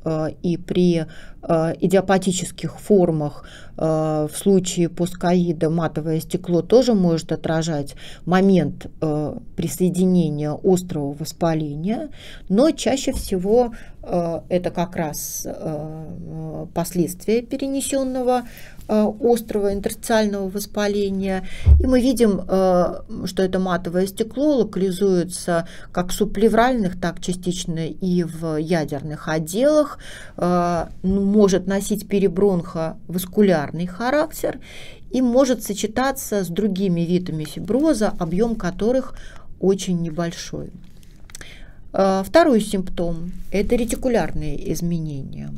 и при идиопатических формах, в случае постковида матовое стекло тоже может отражать момент присоединения острого воспаления, но чаще всего это как раз последствия перенесенного острого интерстициального воспаления. И мы видим, что это матовое стекло локализуется как в субплевральных, так частично и в ядерных отделах, может носить перебронховаскулярный характер и может сочетаться с другими видами фиброза, объем которых очень небольшой. Второй симптом – это ретикулярные изменения.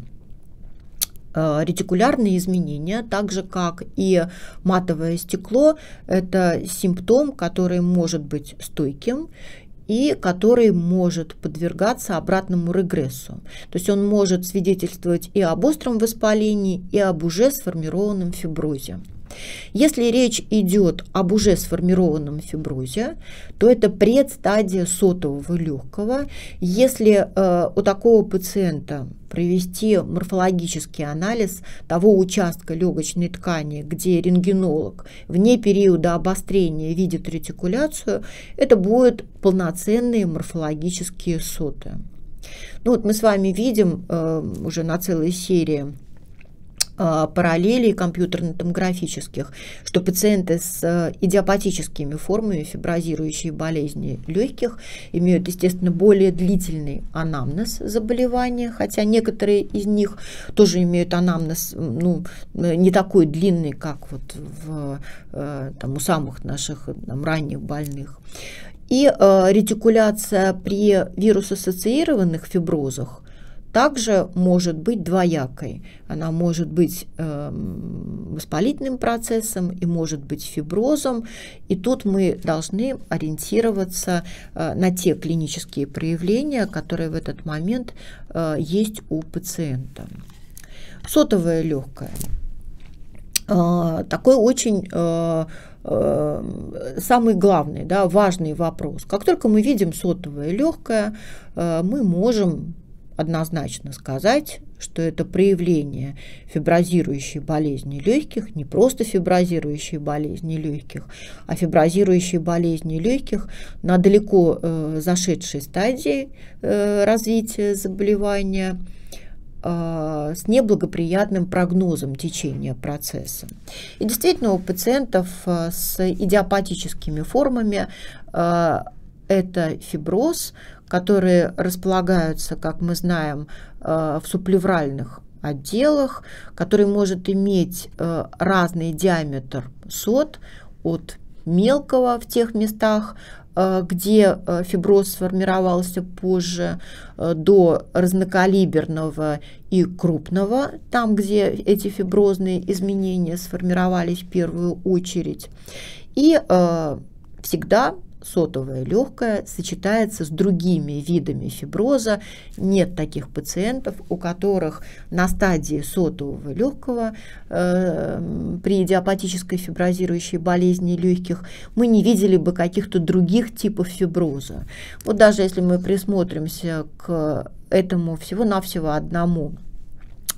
Ретикулярные изменения, так же как и матовое стекло, это симптом, который может быть стойким и который может подвергаться обратному регрессу. То есть он может свидетельствовать и об остром воспалении, и об уже сформированном фиброзе. Если речь идет об уже сформированном фиброзе, то это предстадия сотового легкого. Если у такого пациента провести морфологический анализ того участка легочной ткани, где рентгенолог вне периода обострения видит ретикуляцию, это будут полноценные морфологические соты. Ну вот мы с вами видим уже на целой серии параллелей компьютерно-томографических, что пациенты с идиопатическими формами фиброзирующей болезни легких имеют, естественно, более длительный анамнез заболевания, хотя некоторые из них тоже имеют анамнез, ну, не такой длинный, как вот у самых наших ранних больных. И ретикуляция при вирус-ассоциированных фиброзах также может быть двоякой. Она может быть воспалительным процессом и может быть фиброзом. И тут мы должны ориентироваться на те клинические проявления, которые в этот момент есть у пациента. Сотовое легкое. Такой очень самый главный, важный вопрос. Как только мы видим сотовое легкое, мы можем однозначно сказать, что это проявление фиброзирующей болезни легких, не просто фиброзирующей болезни легких, а фиброзирующей болезни легких на далеко зашедшей стадии развития заболевания с неблагоприятным прогнозом течения процесса. И действительно, у пациентов с идиопатическими формами это фиброз, которые располагаются, как мы знаем, в субплевральных отделах, который может иметь разный диаметр сот, от мелкого в тех местах, где фиброз сформировался позже, до разнокалиберного и крупного, там, где эти фиброзные изменения сформировались в первую очередь. И всегда сотовая легкая сочетается с другими видами фиброза. Нет таких пациентов, у которых на стадии сотового легкого при идиопатической фиброзирующей болезни легких мы не видели бы каких-то других типов фиброза. Вот даже если мы присмотримся к этому всего-навсего одному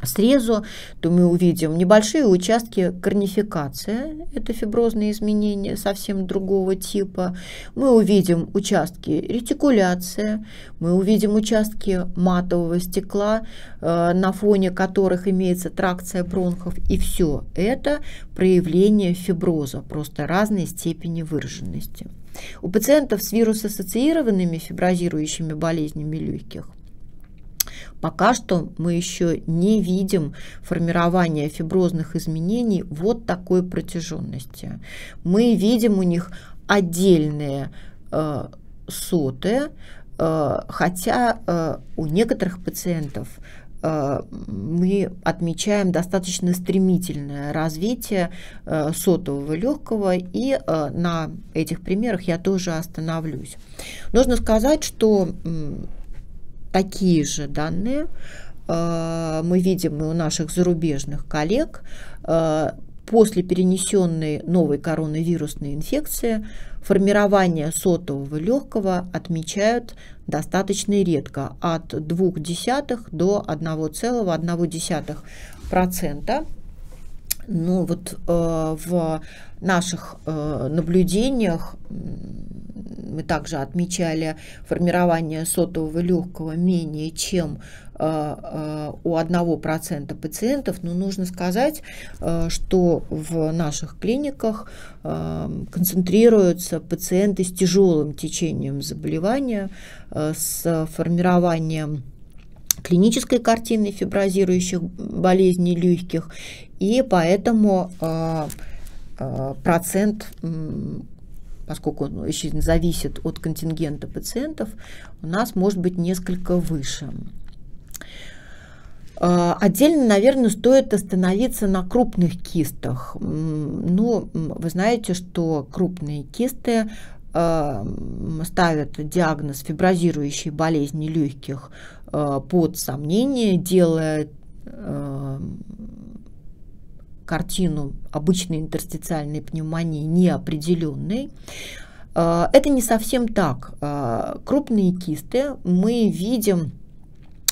срезу, то мы увидим небольшие участки корнификации, это фиброзные изменения совсем другого типа, мы увидим участки ретикуляции, мы увидим участки матового стекла, на фоне которых имеется тракция бронхов, и все это проявление фиброза, просто разной степени выраженности. У пациентов с вирус-ассоциированными фиброзирующими болезнями легких пока что мы еще не видим формирования фиброзных изменений вот такой протяженности. Мы видим у них отдельные соты, хотя у некоторых пациентов мы отмечаем достаточно стремительное развитие сотового легкого, и на этих примерах я тоже остановлюсь. Нужно сказать, что такие же данные мы видим и у наших зарубежных коллег. После перенесенной новой коронавирусной инфекции формирование сотового легкого отмечают достаточно редко, от 0,2 до 1,1%. Ну вот в наших наблюдениях мы также отмечали формирование сотового легкого менее чем у 1% пациентов, но нужно сказать, что в наших клиниках концентрируются пациенты с тяжелым течением заболевания, с формированием клинической картины фиброзирующих болезней легких, и поэтому процент, поскольку он еще зависит от контингента пациентов, у нас может быть несколько выше. Отдельно, наверное, стоит остановиться на крупных кистах. Ну, вы знаете, что крупные кисты ставят диагноз фиброзирующей болезни легких под сомнение, делая картину обычной интерстициальной пневмонии неопределенной. Это не совсем так. Крупные кисты мы видим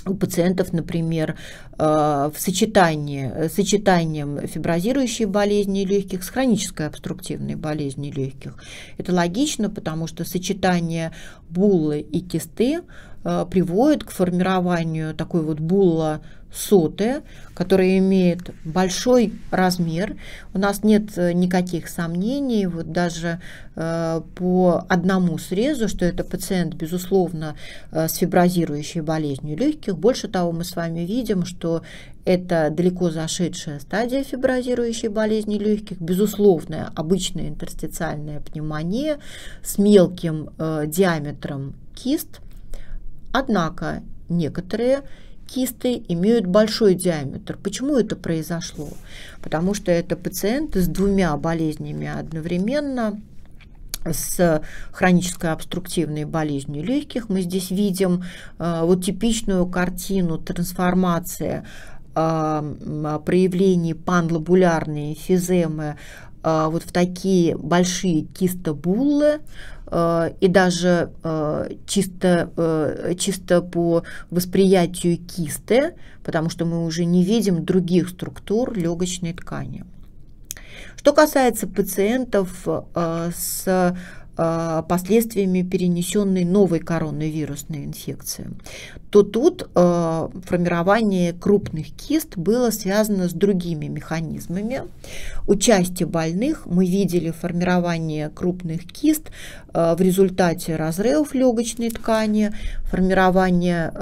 у пациентов, например, в сочетанием фиброзирующей болезни легких с хронической обструктивной болезнью легких. Это логично, потому что сочетание буллы и кисты приводит к формированию такой вот булла соты, которая имеет большой размер. У нас нет никаких сомнений, вот даже по одному срезу, что это пациент, безусловно, с фиброзирующей болезнью легких. Больше того, мы с вами видим, что это далеко зашедшая стадия фиброзирующей болезни легких, безусловная обычная интерстициальная пневмония с мелким диаметром кист. Однако некоторые кисты имеют большой диаметр. Почему это произошло? Потому что это пациенты с двумя болезнями одновременно, с хронической обструктивной болезнью легких. Мы здесь видим вот типичную картину трансформации проявлений панлобулярной эмфиземы вот в такие большие кистобуллы, и даже чисто по восприятию кисты, потому что мы уже не видим других структур легочной ткани. Что касается пациентов с последствиями перенесенной новой коронавирусной инфекции, то тут формирование крупных кист было связано с другими механизмами. У части больных мы видели формирование крупных кист в результате разрывов легочной ткани, формирование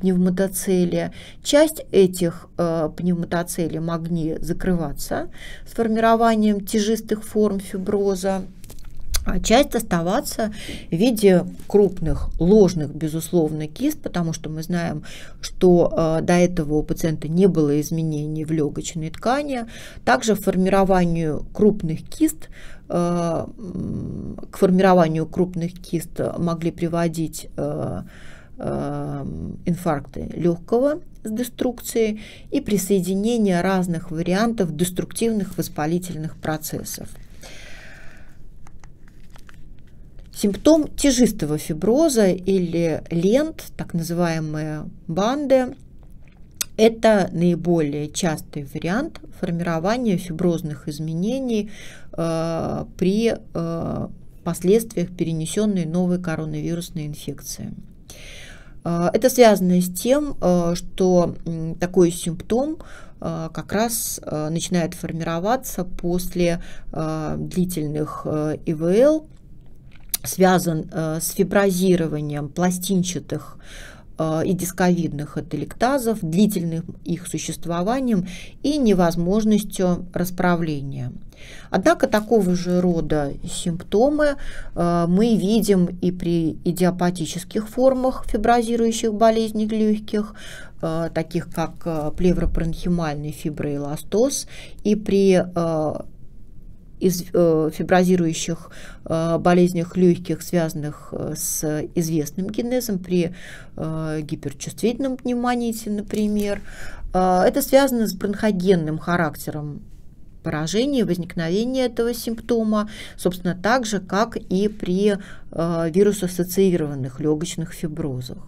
пневмотоцелия. Часть этих пневмотоцелий могли закрываться с формированием тяжистых форм фиброза, часть оставаться в виде крупных, ложных, безусловно, кист, потому что мы знаем, что до этого у пациента не было изменений в легочной ткани. Также к формированию крупных кист могли приводить инфаркты легкого с деструкцией и присоединение разных вариантов деструктивных воспалительных процессов. Симптом тяжистого фиброза или лент, так называемые банды, это наиболее частый вариант формирования фиброзных изменений при последствиях перенесенной новой коронавирусной инфекции. Это связано с тем, что такой симптом как раз начинает формироваться после длительных ИВЛ, связан с фиброзированием пластинчатых и дисковидных этелектазов, длительным их существованием и невозможностью расправления. Однако такого же рода симптомы мы видим и при идиопатических формах фиброзирующих болезней легких, таких как плевропаранхимальный фиброэластоз, и при из фиброзирующих болезнях легких, связанных с известным генезом, при гиперчувствительном пневмоните, например. Это связано с бронхогенным характером поражения, возникновения этого симптома, собственно, так же, как и при вирусоассоциированных легочных фиброзах.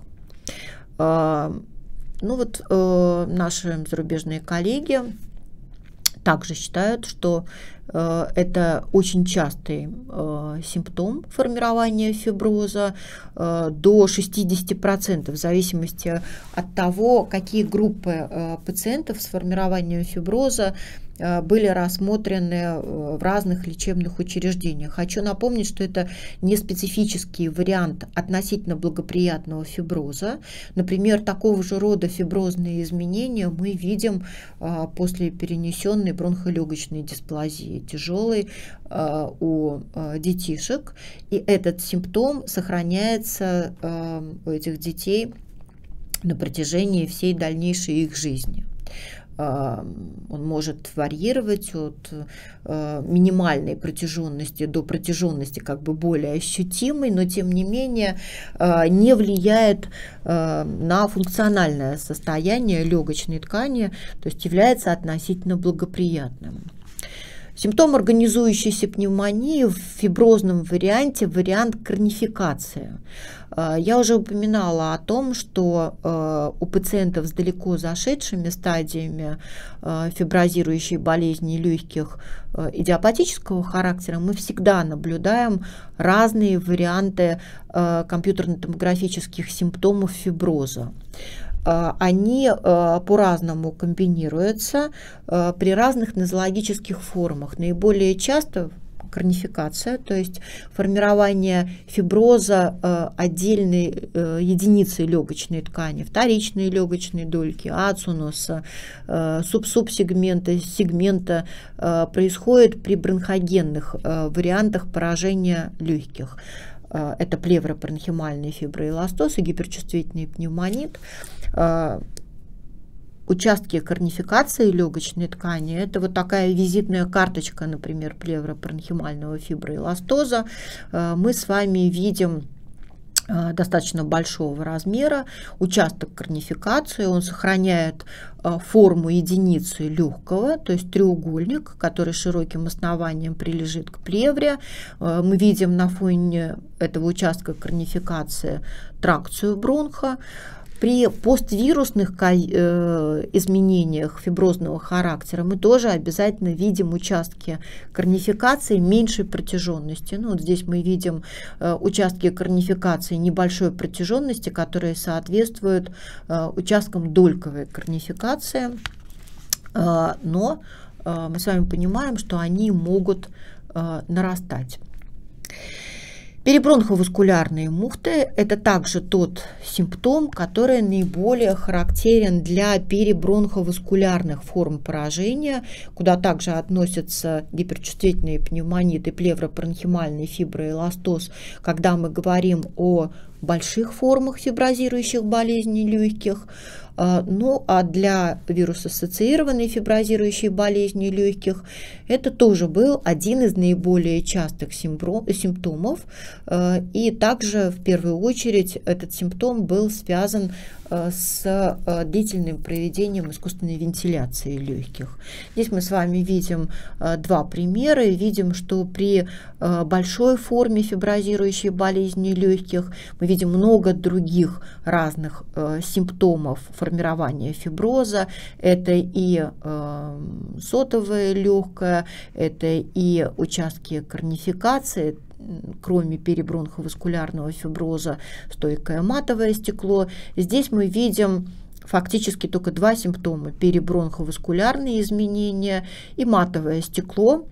Наши зарубежные коллеги также считают, что это очень частый симптом формирования фиброза, до 60%, в зависимости от того, какие группы пациентов с формированием фиброза были рассмотрены в разных лечебных учреждениях. Хочу напомнить, что это не специфический вариант относительно благоприятного фиброза. Например, такого же рода фиброзные изменения мы видим после перенесенной бронхолегочной дисплазии тяжелой у детишек. И этот симптом сохраняется у этих детей на протяжении всей дальнейшей их жизни. Он может варьировать от минимальной протяженности до протяженности как бы более ощутимой, но тем не менее не влияет на функциональное состояние легочной ткани, то есть является относительно благоприятным. Симптом организующейся пневмонии в фиброзном варианте – вариант корнификации. Я уже упоминала о том, что у пациентов с далеко зашедшими стадиями фиброзирующей болезни легких идиопатического характера мы всегда наблюдаем разные варианты компьютерно-томографических симптомов фиброза. Они по-разному комбинируются при разных нозологических формах. Наиболее часто корнификация, то есть формирование фиброза отдельной единицы легочной ткани, вторичной легочной дольки, ацинуса, субсубсегмента, сегмента, происходит при бронхогенных вариантах поражения легких. Это плевропаранхимальный фиброэластоз и гиперчувствительный пневмонит. Участки корнификации легочной ткани – это вот такая визитная карточка, например, плевропаранхимального фиброэластоза. Мы с вами видим достаточно большого размера участок корнификации, он сохраняет форму единицы легкого, то есть треугольник, который широким основанием прилежит к плевре. Мы видим на фоне этого участка корнификации тракцию бронха. При поствирусных изменениях фиброзного характера мы тоже обязательно видим участки корнификации меньшей протяженности. Вот здесь мы видим участки корнификации небольшой протяженности, которые соответствуют участкам дольковой корнификации, но мы с вами понимаем, что они могут нарастать. Перебронховаскулярные мухты – это также тот симптом, который наиболее характерен для перебронховаскулярных форм поражения, куда также относятся гиперчувствительные пневмониты, плевропаранхимальный фиброэластоз, когда мы говорим о больших формах фиброзирующих болезней легких. Ну а для вирус-ассоциированной фиброзирующей болезни легких это тоже был один из наиболее частых симптомов. И также в первую очередь этот симптом был связан с длительным проведением искусственной вентиляции легких. Здесь мы с вами видим два примера. Видим, что при большой форме фиброзирующей болезни легких мы видим много других разных симптомов формирования фиброза. Это и сотовое легкое, это и участки корнификации, кроме перебронховаскулярного фиброза, стойкое матовое стекло. Здесь мы видим фактически только два симптома: перебронховаскулярные изменения и матовое стекло,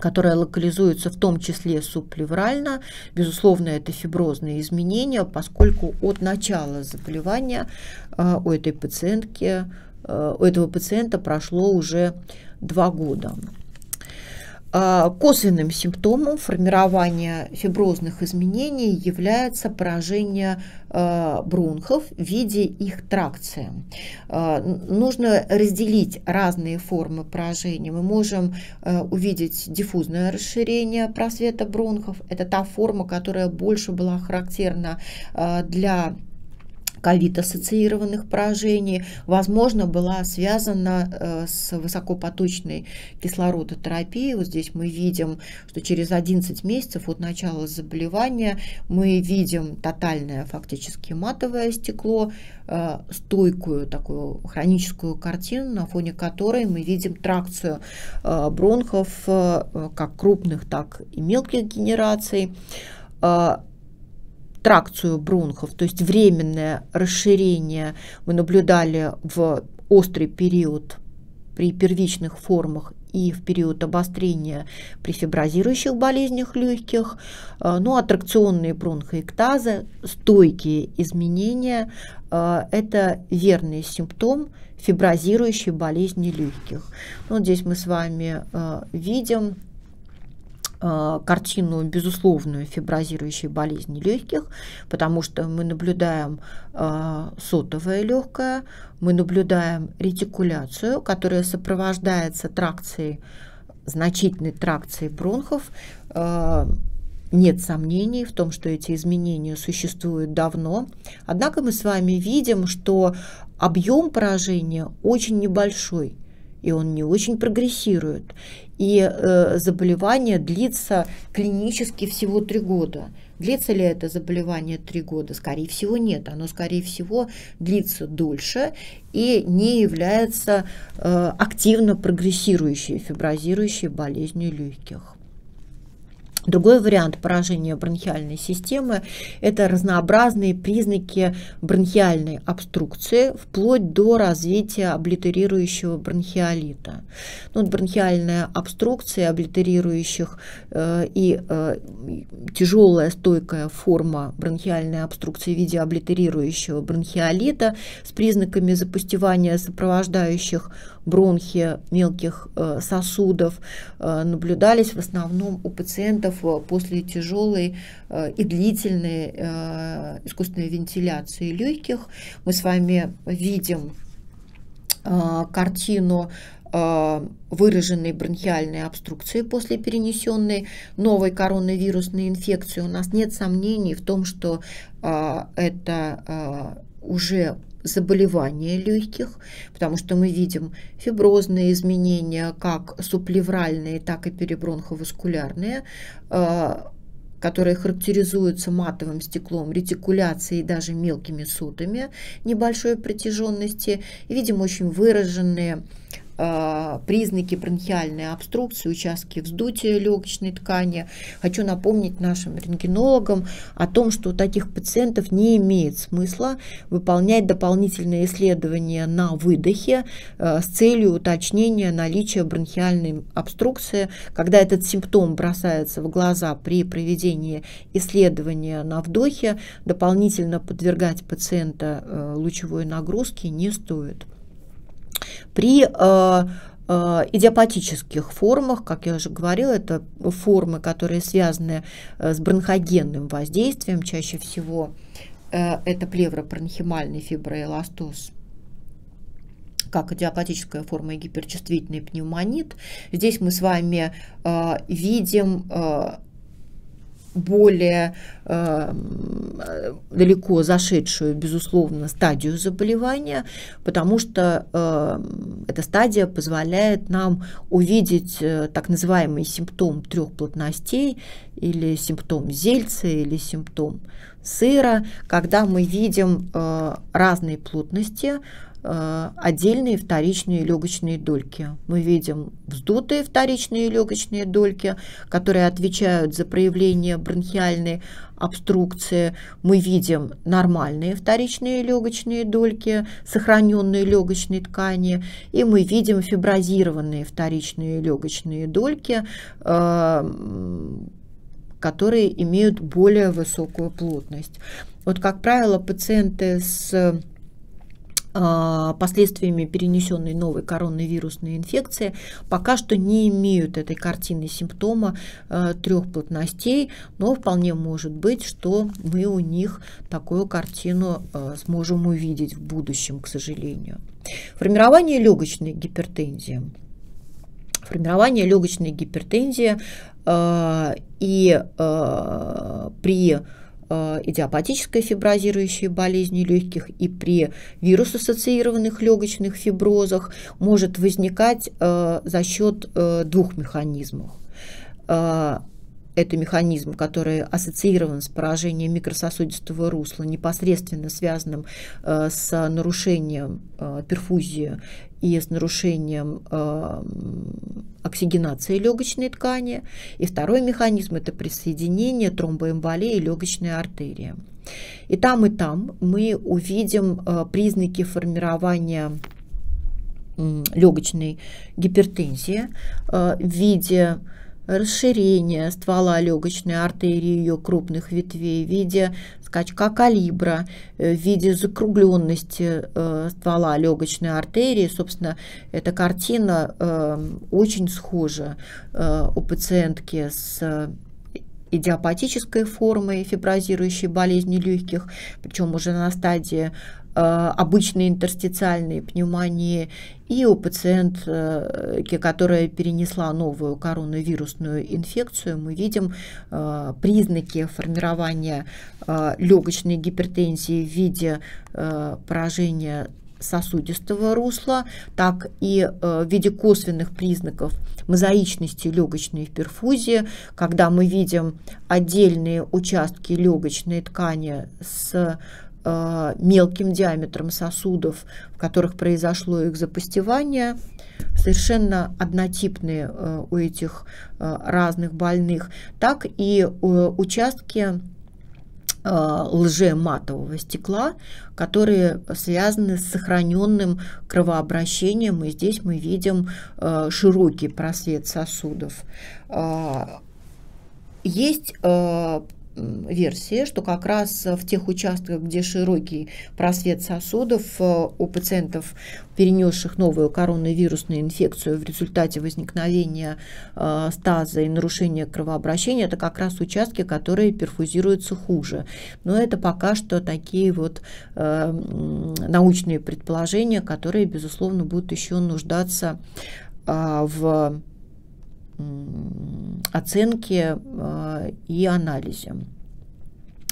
которая локализуется в том числе субплеврально. Безусловно, это фиброзные изменения, поскольку от начала заболевания у этого пациента прошло уже 2 года. Косвенным симптомом формирования фиброзных изменений является поражение бронхов в виде их тракции. Нужно разделить разные формы поражения. Мы можем увидеть диффузное расширение просвета бронхов. Это та форма, которая больше была характерна для ковид-ассоциированных поражений, возможно, была связана с высокопоточной кислородотерапией. Вот здесь мы видим, что через 11 месяцев от начала заболевания мы видим тотальное фактически матовое стекло, стойкую такую хроническую картину, на фоне которой мы видим тракцию бронхов как крупных, так и мелких генераций, тракцию бронхов, то есть временное расширение мы наблюдали в острый период при первичных формах и в период обострения при фиброзирующих болезнях легких, ну а тракционные бронхоэктазы, стойкие изменения, это верный симптом фиброзирующей болезни легких. Вот здесь мы с вами видим картину безусловную фиброзирующей болезни легких, потому что мы наблюдаем сотовое легкое, мы наблюдаем ретикуляцию, которая сопровождается тракцией, значительной тракцией бронхов. Нет сомнений в том, что эти изменения существуют давно. Однако мы с вами видим, что объем поражения очень небольшой, и он не очень прогрессирует. И заболевание длится клинически всего 3 года. Длится ли это заболевание 3 года? Скорее всего, нет. Оно, скорее всего, длится дольше и не является активно прогрессирующей фиброзирующей болезнью легких. Другой вариант поражения бронхиальной системы – это разнообразные признаки бронхиальной обструкции, вплоть до развития облитерирующего бронхиолита. Ну, бронхиальная обструкция облитерирующих и тяжелая стойкая форма бронхиальной обструкции в виде облитерирующего бронхиолита с признаками запустевания сопровождающих бронхи мелких сосудов наблюдались в основном у пациентов после тяжелой и длительной искусственной вентиляции легких. Мы с вами видим картину выраженной бронхиальной обструкции после перенесенной новой коронавирусной инфекции. У нас нет сомнений в том, что это уже заболевания легких, потому что мы видим фиброзные изменения, как субплевральные, так и перебронховаскулярные, которые характеризуются матовым стеклом, ретикуляцией и даже мелкими сотами небольшой протяженности. И видим очень выраженные признаки бронхиальной обструкции, участки вздутия легочной ткани. Хочу напомнить нашим рентгенологам о том, что у таких пациентов не имеет смысла выполнять дополнительные исследования на выдохе с целью уточнения наличия бронхиальной обструкции. Когда этот симптом бросается в глаза при проведении исследования на вдохе, дополнительно подвергать пациента лучевой нагрузке не стоит. При идиопатических формах, как я уже говорила, это формы, которые связаны с бронхогенным воздействием, чаще всего это плевробронхимальный фиброэластоз, как идиопатическая форма и гиперчувствительный пневмонит. Здесь мы с вами видим более далеко зашедшую, безусловно, стадию заболевания, потому что эта стадия позволяет нам увидеть так называемый симптом трех плотностей, или симптом Зельца, или симптом Сыра, когда мы видим разные плотности, отдельные вторичные легочные дольки. Мы видим вздутые вторичные легочные дольки, которые отвечают за проявление бронхиальной обструкции. Мы видим нормальные вторичные легочные дольки, сохраненные легочной ткани, и мы видим фиброзированные вторичные легочные дольки, которые имеют более высокую плотность. Вот, как правило, пациенты с последствиями перенесенной новой коронавирусной инфекции пока что не имеют этой картины симптома трех плотностей, но вполне может быть, что мы у них такую картину сможем увидеть в будущем, к сожалению. Формирование легочной гипертензии. Формирование легочной гипертензии при идиопатической фиброзирующей болезни легких и при вирус-ассоциированных легочных фиброзах может возникать за счет двух механизмов. Это механизм, который ассоциирован с поражением микрососудистого русла, непосредственно связанным с нарушением перфузии и с нарушением оксигенации легочной ткани. И второй механизм – это присоединение тромбоэмболии и легочной артерии. И там мы увидим признаки формирования легочной гипертензии в виде расширение ствола легочной артерии, ее крупных ветвей, в виде скачка калибра, в виде закругленности ствола легочной артерии. Собственно, эта картина очень схожа у пациентки с идиопатической формой фиброзирующей болезни легких, причем уже на стадии обычной интерстициальной пневмонии, и у пациентки, которая перенесла новую коронавирусную инфекцию, мы видим признаки формирования легочной гипертензии в виде поражения сосудистого русла, так и в виде косвенных признаков мозаичности легочной перфузии, когда мы видим отдельные участки легочной ткани с мелким диаметром сосудов, в которых произошло их запустевание, совершенно однотипные у этих разных больных, так и участки лже-матового стекла, которые связаны с сохраненным кровообращением, и здесь мы видим широкий просвет сосудов. Есть версия, что как раз в тех участках, где широкий просвет сосудов, у пациентов, перенесших новую коронавирусную инфекцию в результате возникновения стаза и нарушения кровообращения, это как раз участки, которые перфузируются хуже. Но это пока что такие вот научные предположения, которые, безусловно, будут еще нуждаться в оценки и анализе.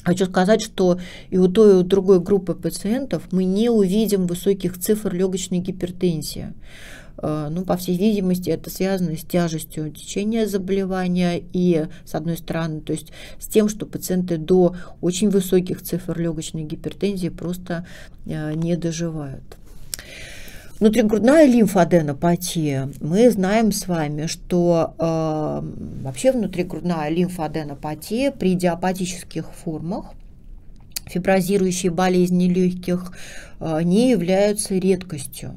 Хочу сказать, что и у той, и у другой группы пациентов мы не увидим высоких цифр легочной гипертензии. Ну, по всей видимости, это связано с тяжестью течения заболевания и, с одной стороны, то есть с тем, что пациенты до очень высоких цифр легочной гипертензии просто не доживают. Внутригрудная лимфоаденопатия. Мы знаем с вами, что вообще внутригрудная лимфоаденопатия при диапатических формах фиброзирующие болезни легких не являются редкостью.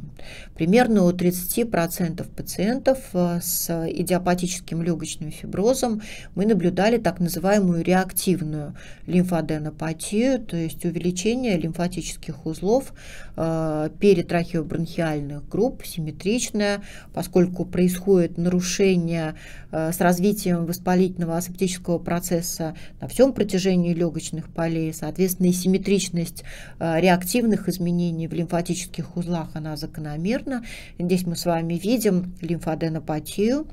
Примерно у 30% пациентов с идиопатическим легочным фиброзом мы наблюдали так называемую реактивную лимфоаденопатию, то есть увеличение лимфатических узлов перитрахеобронхиальных групп, симметричное, поскольку происходит нарушение с развитием воспалительного асептического процесса на всем протяжении легочных полей, соответственно, и симметричность реактивных изменений в лимфатических узлах, она закономерна. Здесь мы с вами видим лимфоаденопатию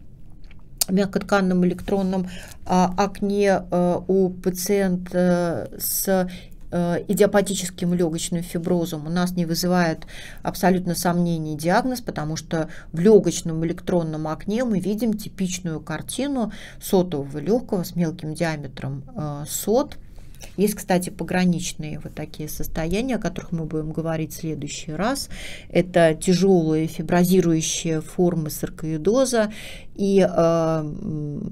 в мягкотканном электронном окне у пациента с идиопатическим легочным фиброзом. У нас не вызывает абсолютно сомнений диагноз, потому что в легочном электронном окне мы видим типичную картину сотового легкого с мелким диаметром сот. Есть, кстати, пограничные вот такие состояния, о которых мы будем говорить в следующий раз. Это тяжелые фиброзирующие формы саркоидоза и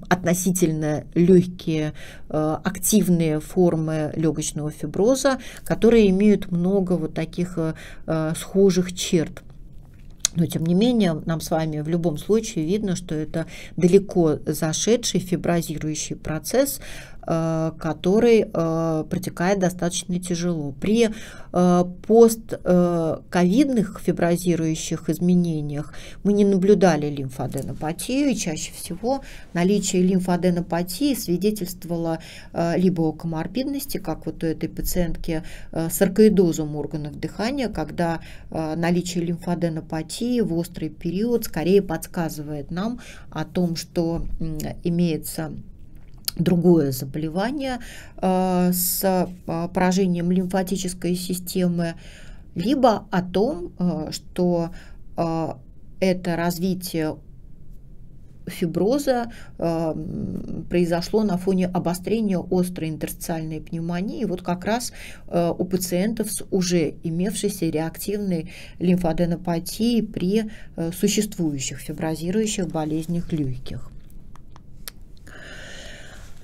относительно легкие активные формы легочного фиброза, которые имеют много вот таких схожих черт. Но, тем не менее, нам с вами в любом случае видно, что это далеко зашедший фиброзирующий процесс, который протекает достаточно тяжело. При постковидных фиброзирующих изменениях мы не наблюдали лимфоаденопатию, и чаще всего наличие лимфоаденопатии свидетельствовало либо о коморбидности, как вот у этой пациентки с саркоидозом органов дыхания, когда наличие лимфоаденопатии в острый период скорее подсказывает нам о том, что имеется другое заболевание с поражением лимфатической системы, либо о том, что это развитие фиброза произошло на фоне обострения острой интерстициальной пневмонии, вот как раз у пациентов с уже имевшейся реактивной лимфоаденопатией при существующих фиброзирующих болезнях легких.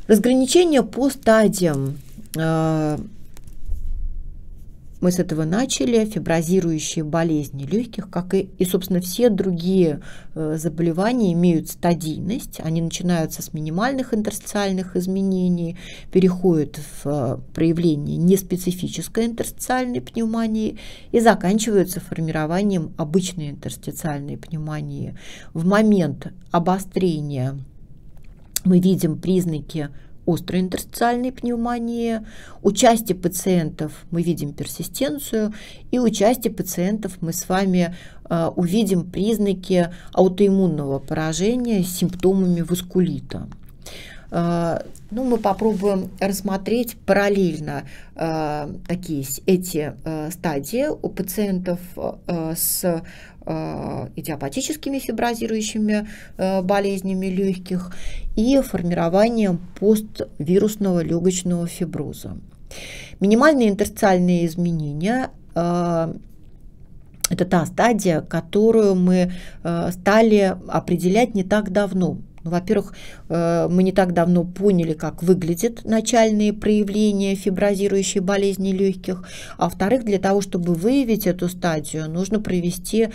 Разграничение по стадиям. Мы с этого начали. Фиброзирующие болезни легких, как и собственно, все другие заболевания, имеют стадийность. Они начинаются с минимальных интерстициальных изменений, переходят в проявление неспецифической интерстициальной пневмонии и заканчиваются формированием обычной интерстициальной пневмонии. В момент обострения мы видим признаки острой интерстициальной пневмонии, у части пациентов мы видим персистенцию, и у части пациентов мы с вами увидим признаки аутоиммунного поражения с симптомами васкулита. Ну, мы попробуем рассмотреть параллельно эти стадии у пациентов с идиопатическими фиброзирующими болезнями легких и формированием поствирусного легочного фиброза. Минимальные интерстициальные изменения – это та стадия, которую мы стали определять не так давно. Во-первых, мы не так давно поняли, как выглядят начальные проявления фиброзирующей болезни легких. А во-вторых, для того, чтобы выявить эту стадию, нужно провести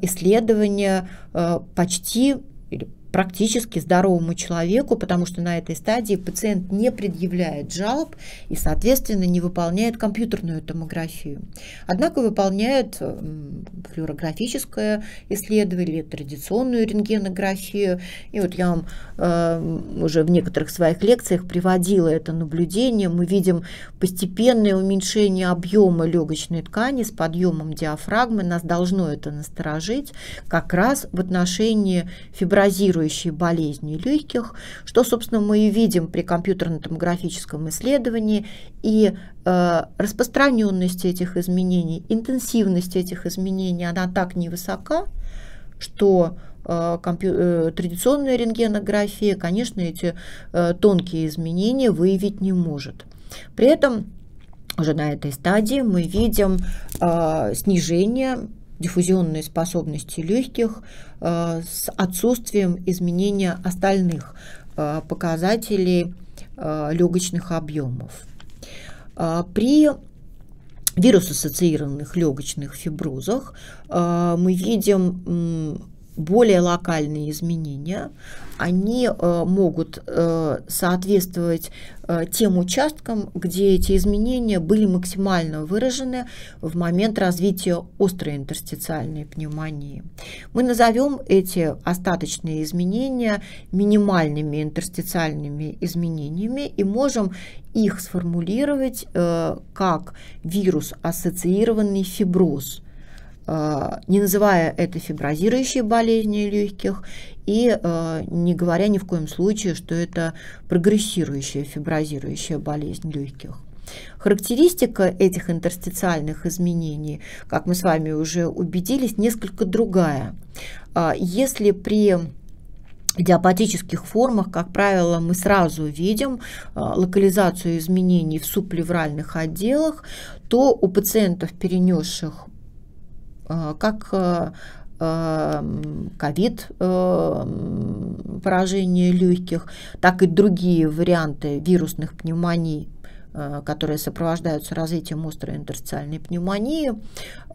исследование почти или практически здоровому человеку, потому что на этой стадии пациент не предъявляет жалоб и, соответственно, не выполняет компьютерную томографию. Однако выполняет флюорографическое исследование, традиционную рентгенографию. И вот я вам уже в некоторых своих лекциях приводила это наблюдение. Мы видим постепенное уменьшение объема легочной ткани с подъемом диафрагмы. Нас должно это насторожить как раз в отношении фиброзирующих болезни легких, что, собственно, мы и видим при компьютерно-томографическом исследовании, и распространенность этих изменений, интенсивность этих изменений, она так невысока, что традиционная рентгенография, конечно, эти тонкие изменения выявить не может. При этом уже на этой стадии мы видим снижение диффузионные способности легких с отсутствием изменения остальных показателей легочных объемов. При вирус-ассоциированных легочных фиброзах мы видим более локальные изменения. Они могут соответствовать тем участкам, где эти изменения были максимально выражены в момент развития острой интерстициальной пневмонии. Мы назовем эти остаточные изменения минимальными интерстициальными изменениями и можем их сформулировать как вирус-ассоциированный фиброз, не называя это фиброзирующей болезнью легких и не говоря ни в коем случае, что это прогрессирующая фиброзирующая болезнь легких. Характеристика этих интерстициальных изменений, как мы с вами уже убедились, несколько другая. Если при идиопатических формах, как правило, мы сразу видим локализацию изменений в субплевральных отделах, то у пациентов, перенесших как ковид поражение легких, так и другие варианты вирусных пневмоний, которые сопровождаются развитием острой интерстициальной пневмонии,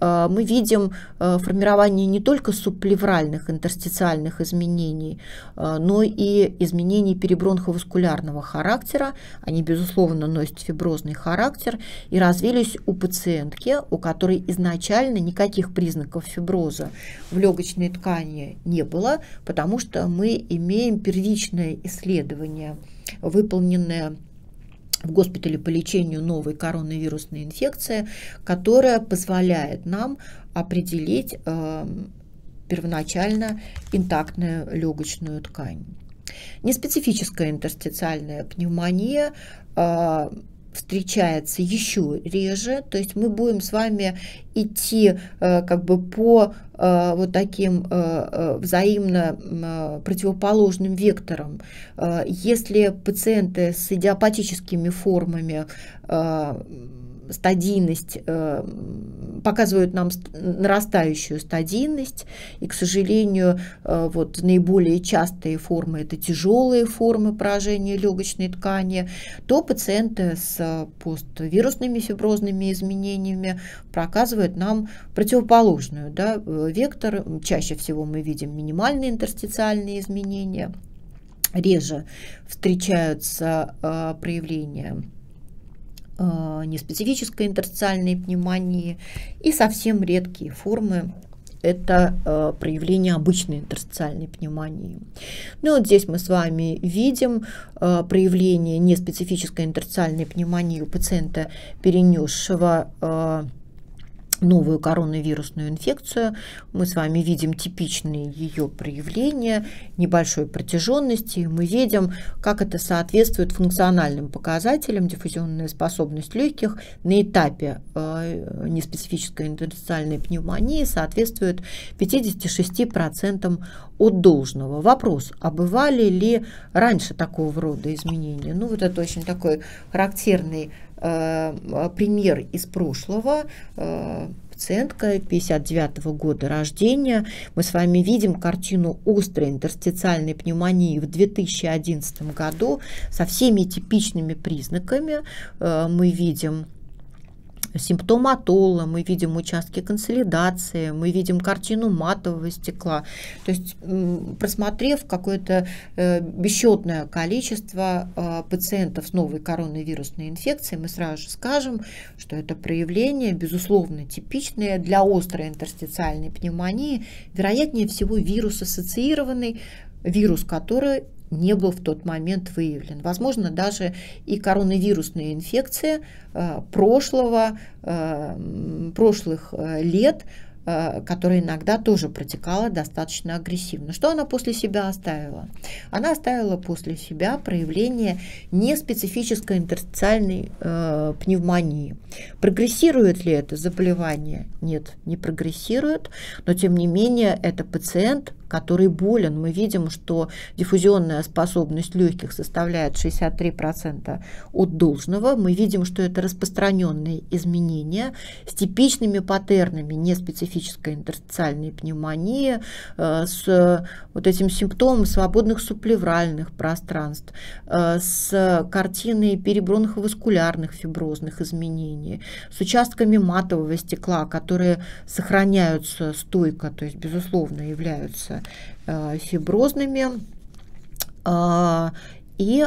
мы видим формирование не только субплевральных интерстициальных изменений, но и изменений перебронховаскулярного характера. Они, безусловно, носят фиброзный характер и развились у пациентки, у которой изначально никаких признаков фиброза в легочной ткани не было, потому что мы имеем первичное исследование, выполненное в госпитале по лечению новой коронавирусной инфекции, которая позволяет нам определить первоначально интактную легочную ткань. Неспецифическая интерстициальная пневмония встречается еще реже, то есть мы будем с вами идти как бы по вот таким взаимно противоположным векторам. Если пациенты с идиопатическими формами стадийность показывают нам нарастающую стадийность, и, к сожалению, вот наиболее частые формы – это тяжелые формы поражения легочной ткани, то пациенты с поствирусными фиброзными изменениями показывают нам противоположную, вектор. Чаще всего мы видим минимальные интерстициальные изменения, реже встречаются проявления неспецифической интерстициальной пневмонии, и совсем редкие формы – это проявление обычной интерстициальной пневмонии. Ну вот здесь мы с вами видим проявление неспецифической интерстициальной пневмонии у пациента, перенесшего новую коронавирусную инфекцию. Мы с вами видим типичные ее проявления небольшой протяженности. Мы видим, как это соответствует функциональным показателям, диффузионная способность легких на этапе неспецифической интерстициальной пневмонии соответствует 56% от должного. Вопрос, а бывали ли раньше такого рода изменения? Ну вот это очень такой характерный пример из прошлого. Пациентка 59-го года рождения. Мы с вами видим картину острой интерстициальной пневмонии в 2011 году со всеми типичными признаками. Мы видим симптомы атолла, мы видим участки консолидации, мы видим картину матового стекла. То есть, просмотрев какое-то бесчетное количество пациентов с новой коронавирусной инфекцией, мы сразу же скажем, что это проявление, безусловно, типичное для острой интерстициальной пневмонии, вероятнее всего вирус-ассоциированный, вирус, который не был в тот момент выявлен. Возможно, даже и коронавирусная инфекция прошлых лет, которая иногда тоже протекала достаточно агрессивно. Что она после себя оставила? Она оставила после себя проявление неспецифической интерстициальной пневмонии. Прогрессирует ли это заболевание? Нет, не прогрессирует, но тем не менее это пациент, который болен. Мы видим, что диффузионная способность легких составляет 63% от должного. Мы видим, что это распространенные изменения с типичными паттернами неспецифической интерстициальной пневмонии, с вот этим симптомом свободных субплевральных пространств, с картиной перебронховаскулярных фиброзных изменений, с участками матового стекла, которые сохраняются стойко, то есть, безусловно, являются фиброзными и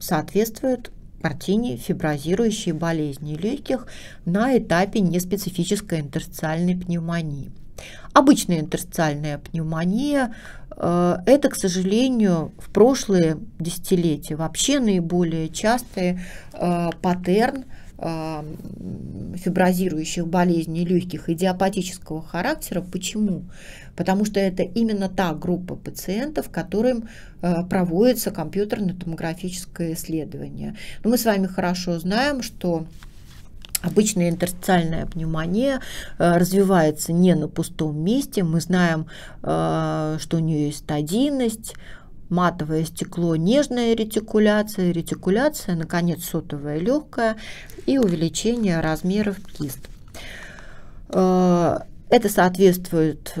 соответствуют картине фиброзирующей болезни легких на этапе неспецифической интерстициальной пневмонии. Обычная интерстициальная пневмония – это, к сожалению, в прошлые десятилетия вообще наиболее частый паттерн фиброзирующих болезней легких идиопатического характера. Почему? Потому что это именно та группа пациентов, которым проводится компьютерно-томографическое исследование. Но мы с вами хорошо знаем, что обычная интерстициальная пневмония развивается не на пустом месте. Мы знаем, что у нее есть стадийность, матовое стекло, нежная ретикуляция, ретикуляция, наконец, сотовая легкая и увеличение размеров кист. Это соответствует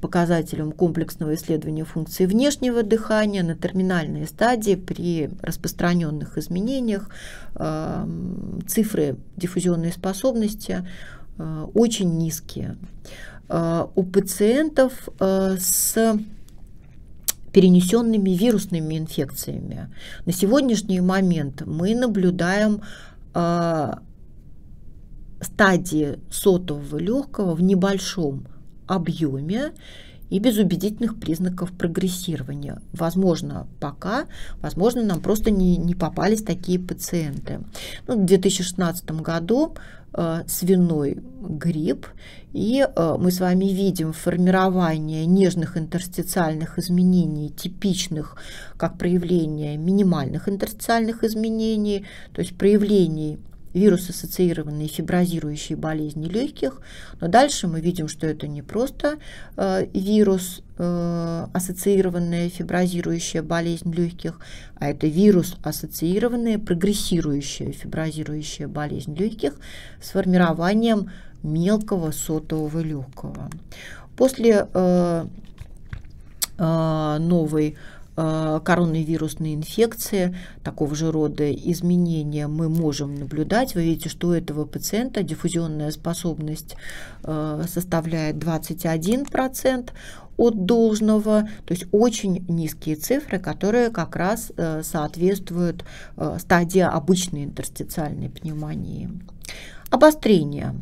показателям комплексного исследования функции внешнего дыхания на терминальной стадии при распространенных изменениях. Цифры диффузионной способности очень низкие. У пациентов с перенесенными вирусными инфекциями на сегодняшний момент мы наблюдаем стадии сотового легкого в небольшом объеме и без убедительных признаков прогрессирования. Возможно, пока, возможно, нам просто не попались такие пациенты. Ну, в 2016 году свиной грипп, и мы с вами видим формирование нежных интерстициальных изменений, типичных как проявление минимальных интерстициальных изменений, то есть проявлений вирус-ассоциированные фиброзирующие болезни легких, но дальше мы видим, что это не просто вирус-ассоциированная фиброзирующая болезнь легких, а это вирус-ассоциированная прогрессирующая фиброзирующая болезнь легких с формированием мелкого сотового легкого. После новой коронавирусной инфекции такого же рода изменения мы можем наблюдать. Вы видите, что у этого пациента диффузионная способность составляет 21% от должного, то есть очень низкие цифры, которые как раз соответствуют стадии обычной интерстициальной пневмонии. Обострение.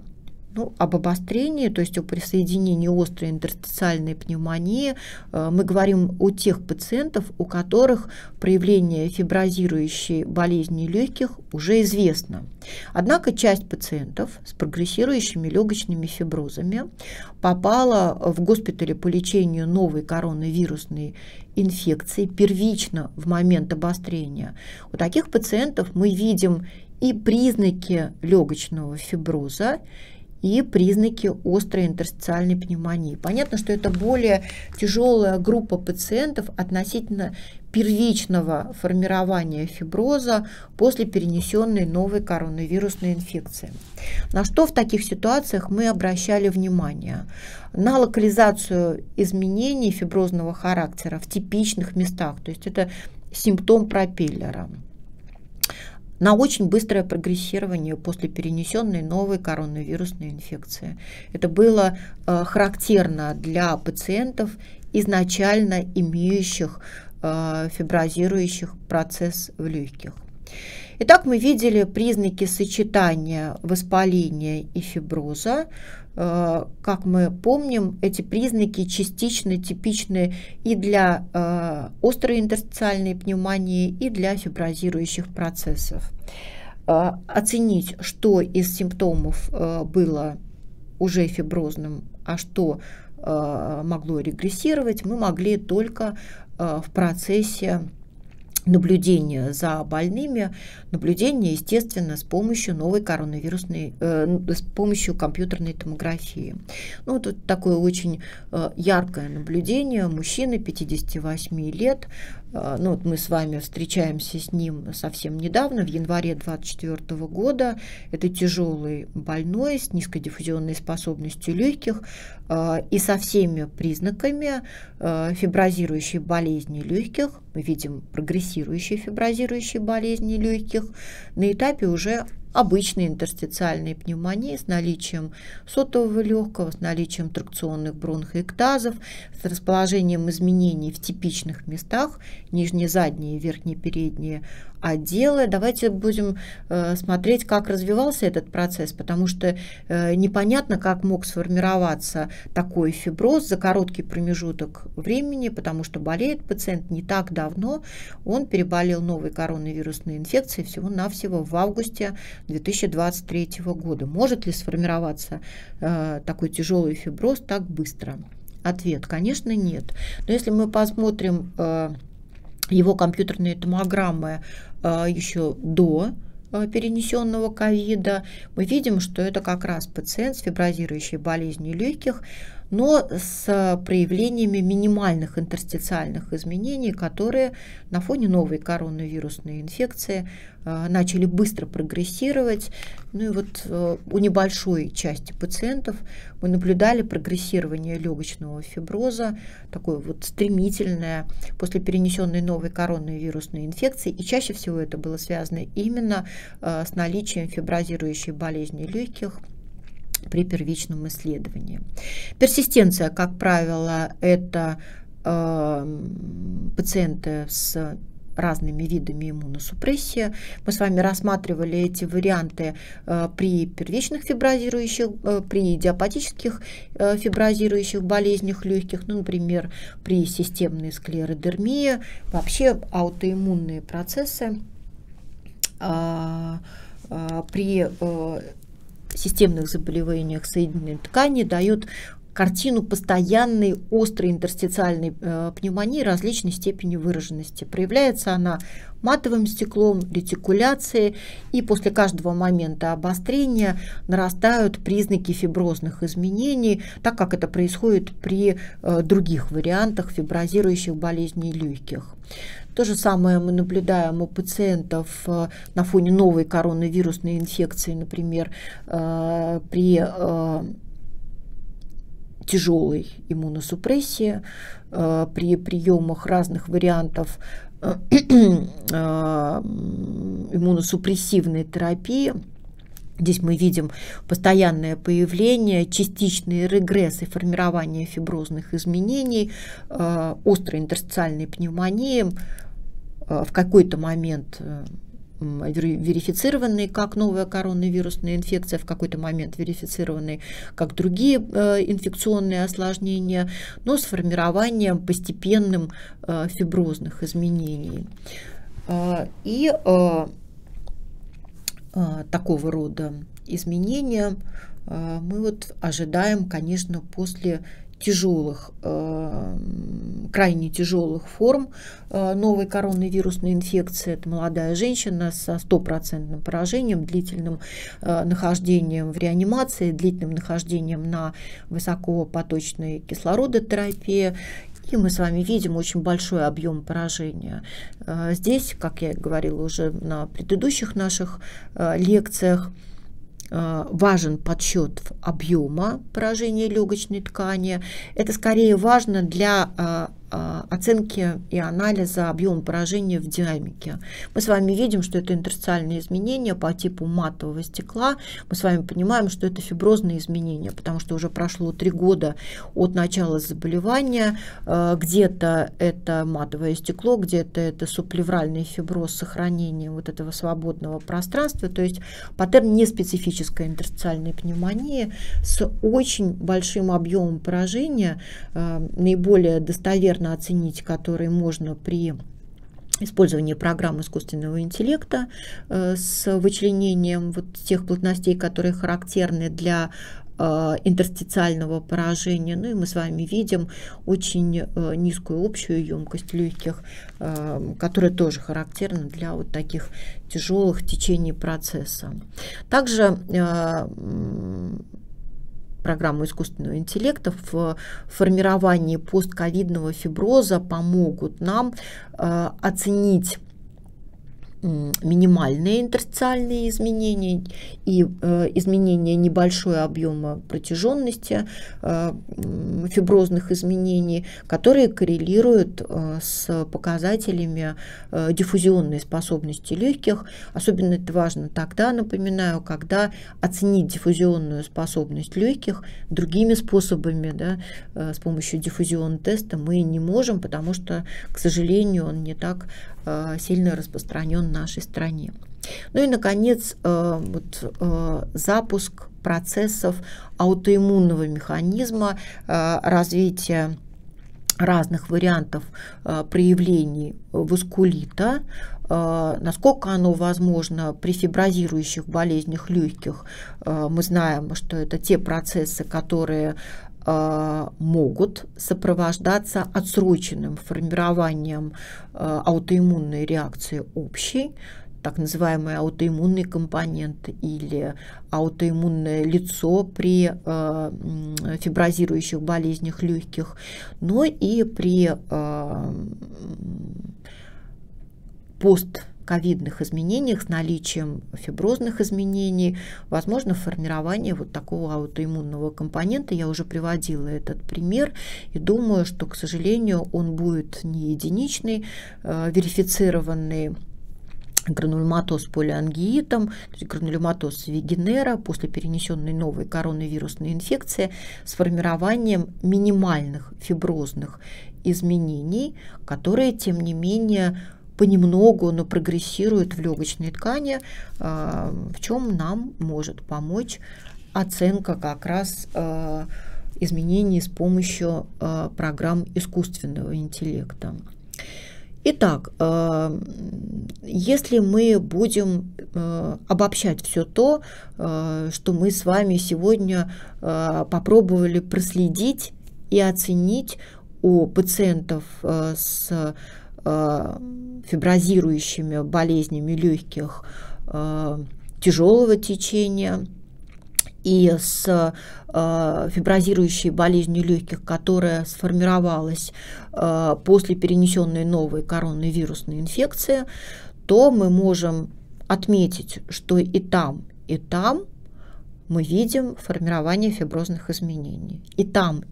Ну, об обострении, то есть о присоединении острой интерстициальной пневмонии, мы говорим о тех пациентов, у которых проявление фиброзирующей болезни легких уже известно. Однако часть пациентов с прогрессирующими легочными фиброзами попала в госпитале по лечению новой коронавирусной инфекции первично в момент обострения. У таких пациентов мы видим и признаки легочного фиброза, и признаки острой интерстициальной пневмонии. Понятно, что это более тяжелая группа пациентов относительно первичного формирования фиброза после перенесенной новой коронавирусной инфекции. На что в таких ситуациях мы обращали внимание? На локализацию изменений фиброзного характера в типичных местах, то есть это симптом пропеллера, на очень быстрое прогрессирование после перенесенной новой коронавирусной инфекции. Это было характерно для пациентов, изначально имеющих фиброзирующих процесс в легких. Итак, мы видели признаки сочетания воспаления и фиброза. Как мы помним, эти признаки частично типичны и для острой интерстициальной пневмонии, и для фиброзирующих процессов. Оценить, что из симптомов было уже фиброзным, а что могло регрессировать, мы могли только в процессе наблюдение за больными, наблюдение, естественно, с помощью новой коронавирусной, с помощью компьютерной томографии. Ну, тут такое очень яркое наблюдение. Мужчина 58 лет, ну, вот мы с вами встречаемся с ним совсем недавно, в январе 2024 года. Это тяжелый больной с низкодиффузионной способностью легких и со всеми признаками фиброзирующей болезни легких. Мы видим прогрессирующие фиброзирующие болезни легких на этапе уже обычной интерстициальной пневмонии с наличием сотового легкого, с наличием тракционных бронхоэктазов, с расположением изменений в типичных местах, нижние, задние, верхние, передние отделы. Давайте будем смотреть, как развивался этот процесс, потому что непонятно, как мог сформироваться такой фиброз за короткий промежуток времени, потому что болеет пациент не так давно. Он переболел новой коронавирусной инфекцией всего-навсего в августе 2023 года. Может ли сформироваться такой тяжелый фиброз так быстро? Ответ, конечно, нет. Но если мы посмотрим его компьютерные томограммы еще до перенесенного ковида, мы видим, что это как раз пациент с фиброзирующей болезнью легких, но с проявлениями минимальных интерстициальных изменений, которые на фоне новой коронавирусной инфекции начали быстро прогрессировать. Ну и вот у небольшой части пациентов мы наблюдали прогрессирование легочного фиброза, такое вот стремительное, после перенесенной новой коронавирусной инфекции. И чаще всего это было связано именно с наличием фиброзирующей болезни легких при первичном исследовании. Персистенция, как правило, это пациенты с разными видами иммуносупрессии. Мы с вами рассматривали эти варианты при первичных фиброзирующих, при идиопатических фиброзирующих болезнях легких, ну, например, при системной склеродермии, вообще аутоиммунные процессы при системных заболеваниях соединенной ткани дают картину постоянной острой интерстициальной пневмонии различной степени выраженности. Проявляется она матовым стеклом, ретикуляцией, и после каждого момента обострения нарастают признаки фиброзных изменений, так как это происходит при других вариантах фиброзирующих болезней легких. То же самое мы наблюдаем у пациентов на фоне новой коронавирусной инфекции, например, при тяжелой иммуносупрессии, при приемах разных вариантов иммуносупрессивной терапии. Здесь мы видим постоянное появление, частичные регрессы, формирование фиброзных изменений, острой интерстициальной пневмонии, в какой-то момент верифицированный как новая коронавирусная инфекция, в какой-то момент верифицированный как другие инфекционные осложнения, но с формированием постепенным фиброзных изменений. И такого рода изменения мы вот ожидаем, конечно, после тяжелых, крайне тяжелых форм новой коронавирусной инфекции. Это молодая женщина со стопроцентным поражением, длительным нахождением в реанимации, длительным нахождением на высокопоточной кислородотерапии. И мы с вами видим очень большой объем поражения. Здесь, как я говорила уже на предыдущих наших лекциях, важен подсчет объема поражения легочной ткани. Это скорее важно для оценки и анализа объема поражения в динамике. Мы с вами видим, что это интерстициальные изменения по типу матового стекла. Мы с вами понимаем, что это фиброзные изменения, потому что уже прошло 3 года от начала заболевания. Где-то это матовое стекло, где-то это субплевральный фиброз с сохранением вот этого свободного пространства, то есть паттерн неспецифической интерстициальной пневмонии с очень большим объемом поражения, наиболее достоверно оценить который можно при использовании программ искусственного интеллекта с вычленением вот тех плотностей, которые характерны для интерстициального поражения. Ну и мы с вами видим очень низкую общую емкость легких, которая тоже характерна для вот таких тяжелых течений процесса. Также программу искусственного интеллекта в формировании постковидного фиброза помогут нам оценить минимальные интерстициальные изменения и изменения небольшого объема протяженности фиброзных изменений, которые коррелируют с показателями диффузионной способности легких. Особенно это важно тогда, напоминаю, когда оценить диффузионную способность легких другими способами, да, с помощью диффузионного теста мы не можем, потому что, к сожалению, он не так сильно распространен в нашей стране. Ну и, наконец, вот, запуск процессов аутоиммунного механизма, развитие разных вариантов проявлений воскулита, насколько оно возможно при фиброзирующих болезнях легких. Мы знаем, что это те процессы, которые могут сопровождаться отсроченным формированием аутоиммунной реакции общей, так называемый аутоиммунный компонент или аутоиммунное лицо при фиброзирующих болезнях легких, но и при постковидных изменениях с наличием фиброзных изменений, возможно, формирование вот такого аутоиммунного компонента. Я уже приводила этот пример и думаю, что, к сожалению, он будет не единичный, верифицированный гранулематоз с полиангиитом, то есть гранулематоз Вегенера после перенесенной новой коронавирусной инфекции с формированием минимальных фиброзных изменений, которые, тем не менее, понемногу, но прогрессирует в легочной ткани, в чем нам может помочь оценка как раз изменений с помощью программ искусственного интеллекта. Итак, если мы будем обобщать все то, что мы с вами сегодня попробовали проследить и оценить у пациентов с фиброзирующими болезнями легких тяжелого течения и с фиброзирующей болезнью легких, которая сформировалась после перенесенной новой коронавирусной инфекции, то мы можем отметить, что и там мы видим формирование фиброзных изменений. И там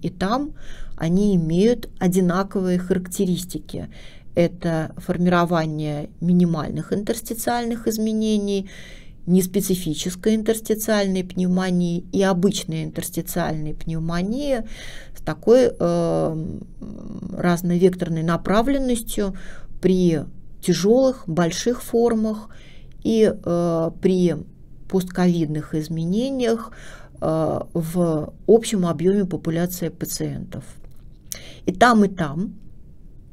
они имеют одинаковые характеристики. Это формирование минимальных интерстициальных изменений, неспецифической интерстициальной пневмонии и обычной интерстициальной пневмонии с такой разновекторной направленностью при тяжелых, больших формах и при постковидных изменениях в общем объеме популяции пациентов. И там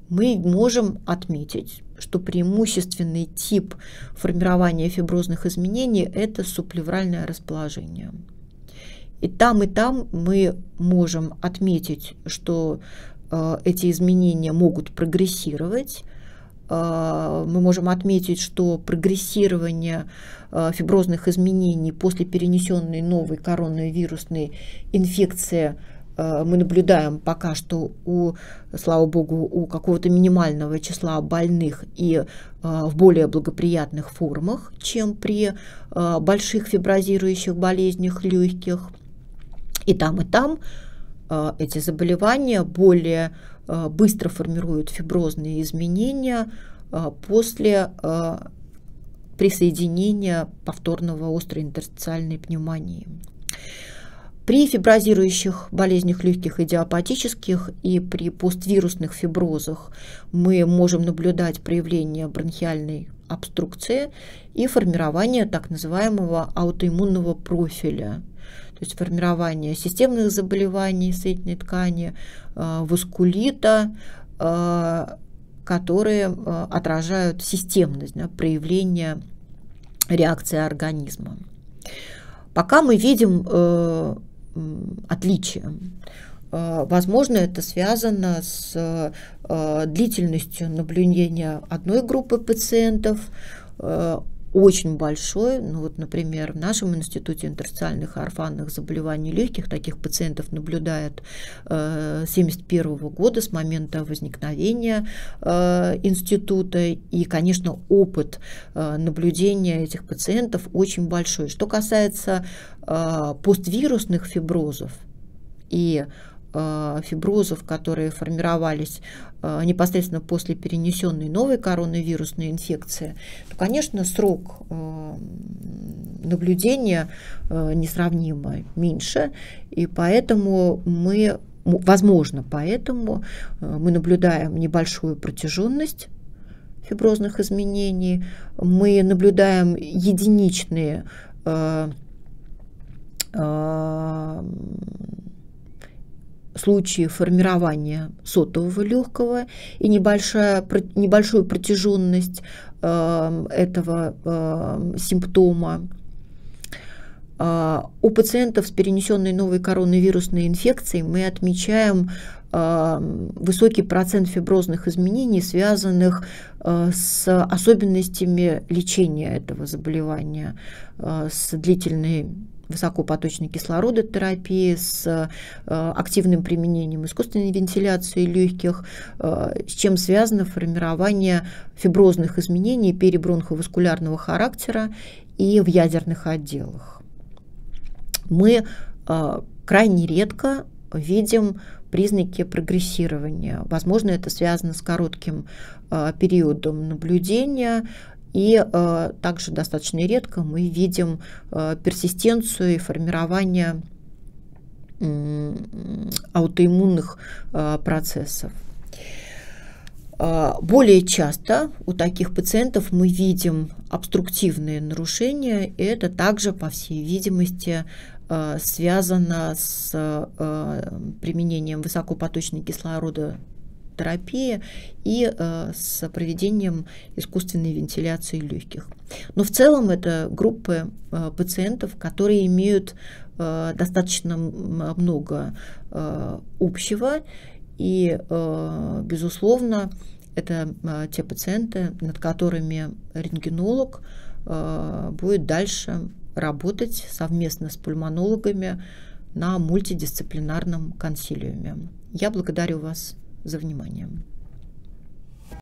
мы можем отметить, что преимущественный тип формирования фиброзных изменений – это субплевральное расположение. И там мы можем отметить, что эти изменения могут прогрессировать. Мы можем отметить, что прогрессирование фиброзных изменений после перенесенной новой коронавирусной инфекции мы наблюдаем пока что у, слава богу, у какого-то минимального числа больных и в более благоприятных формах, чем при больших фиброзирующих болезнях легких. И там эти заболевания более быстро формируют фиброзные изменения после присоединения повторного острой интерстициальной пневмонии. При фиброзирующих болезнях легких идиопатических и при поствирусных фиброзах мы можем наблюдать проявление бронхиальной обструкции и формирование так называемого аутоиммунного профиля, то есть формирование системных заболеваний соединительной ткани, воскулита, которые отражают системность, да, проявления реакции организма. Пока мы видим отличием. Возможно, это связано с длительностью наблюдения одной группы пациентов, очень большой. Ну, вот, например, в нашем институте интерстициальных орфанных заболеваний легких таких пациентов наблюдают с 1971 года, с момента возникновения института. И, конечно, опыт наблюдения этих пациентов очень большой. Что касается поствирусных фиброзов и фиброзов, которые формировались непосредственно после перенесенной новой коронавирусной инфекции, то, конечно, срок наблюдения несравнимо меньше, и поэтому мы, возможно, поэтому мы наблюдаем небольшую протяженность фиброзных изменений, мы наблюдаем единичные случаи формирования сотового легкого и небольшую протяженность этого симптома. У пациентов с перенесенной новой коронавирусной инфекцией мы отмечаем высокий процент фиброзных изменений, связанных с особенностями лечения этого заболевания, с длительной высокопоточной кислородотерапии, с активным применением искусственной вентиляции легких, с чем связано формирование фиброзных изменений перебронховаскулярного характера и в ядерных отделах. Мы крайне редко видим признаки прогрессирования. Возможно, это связано с коротким периодом наблюдения. И также достаточно редко мы видим персистенцию и формирование аутоиммунных процессов. Более часто у таких пациентов мы видим обструктивные нарушения, и это также, по всей видимости, связано с применением высокопоточной кислородотерапии и с проведением искусственной вентиляции легких. Но в целом это группы пациентов, которые имеют достаточно много общего, и, безусловно, это те пациенты, над которыми рентгенолог будет дальше работать совместно с пульмонологами на мультидисциплинарном консилиуме. Я благодарю вас за внимание.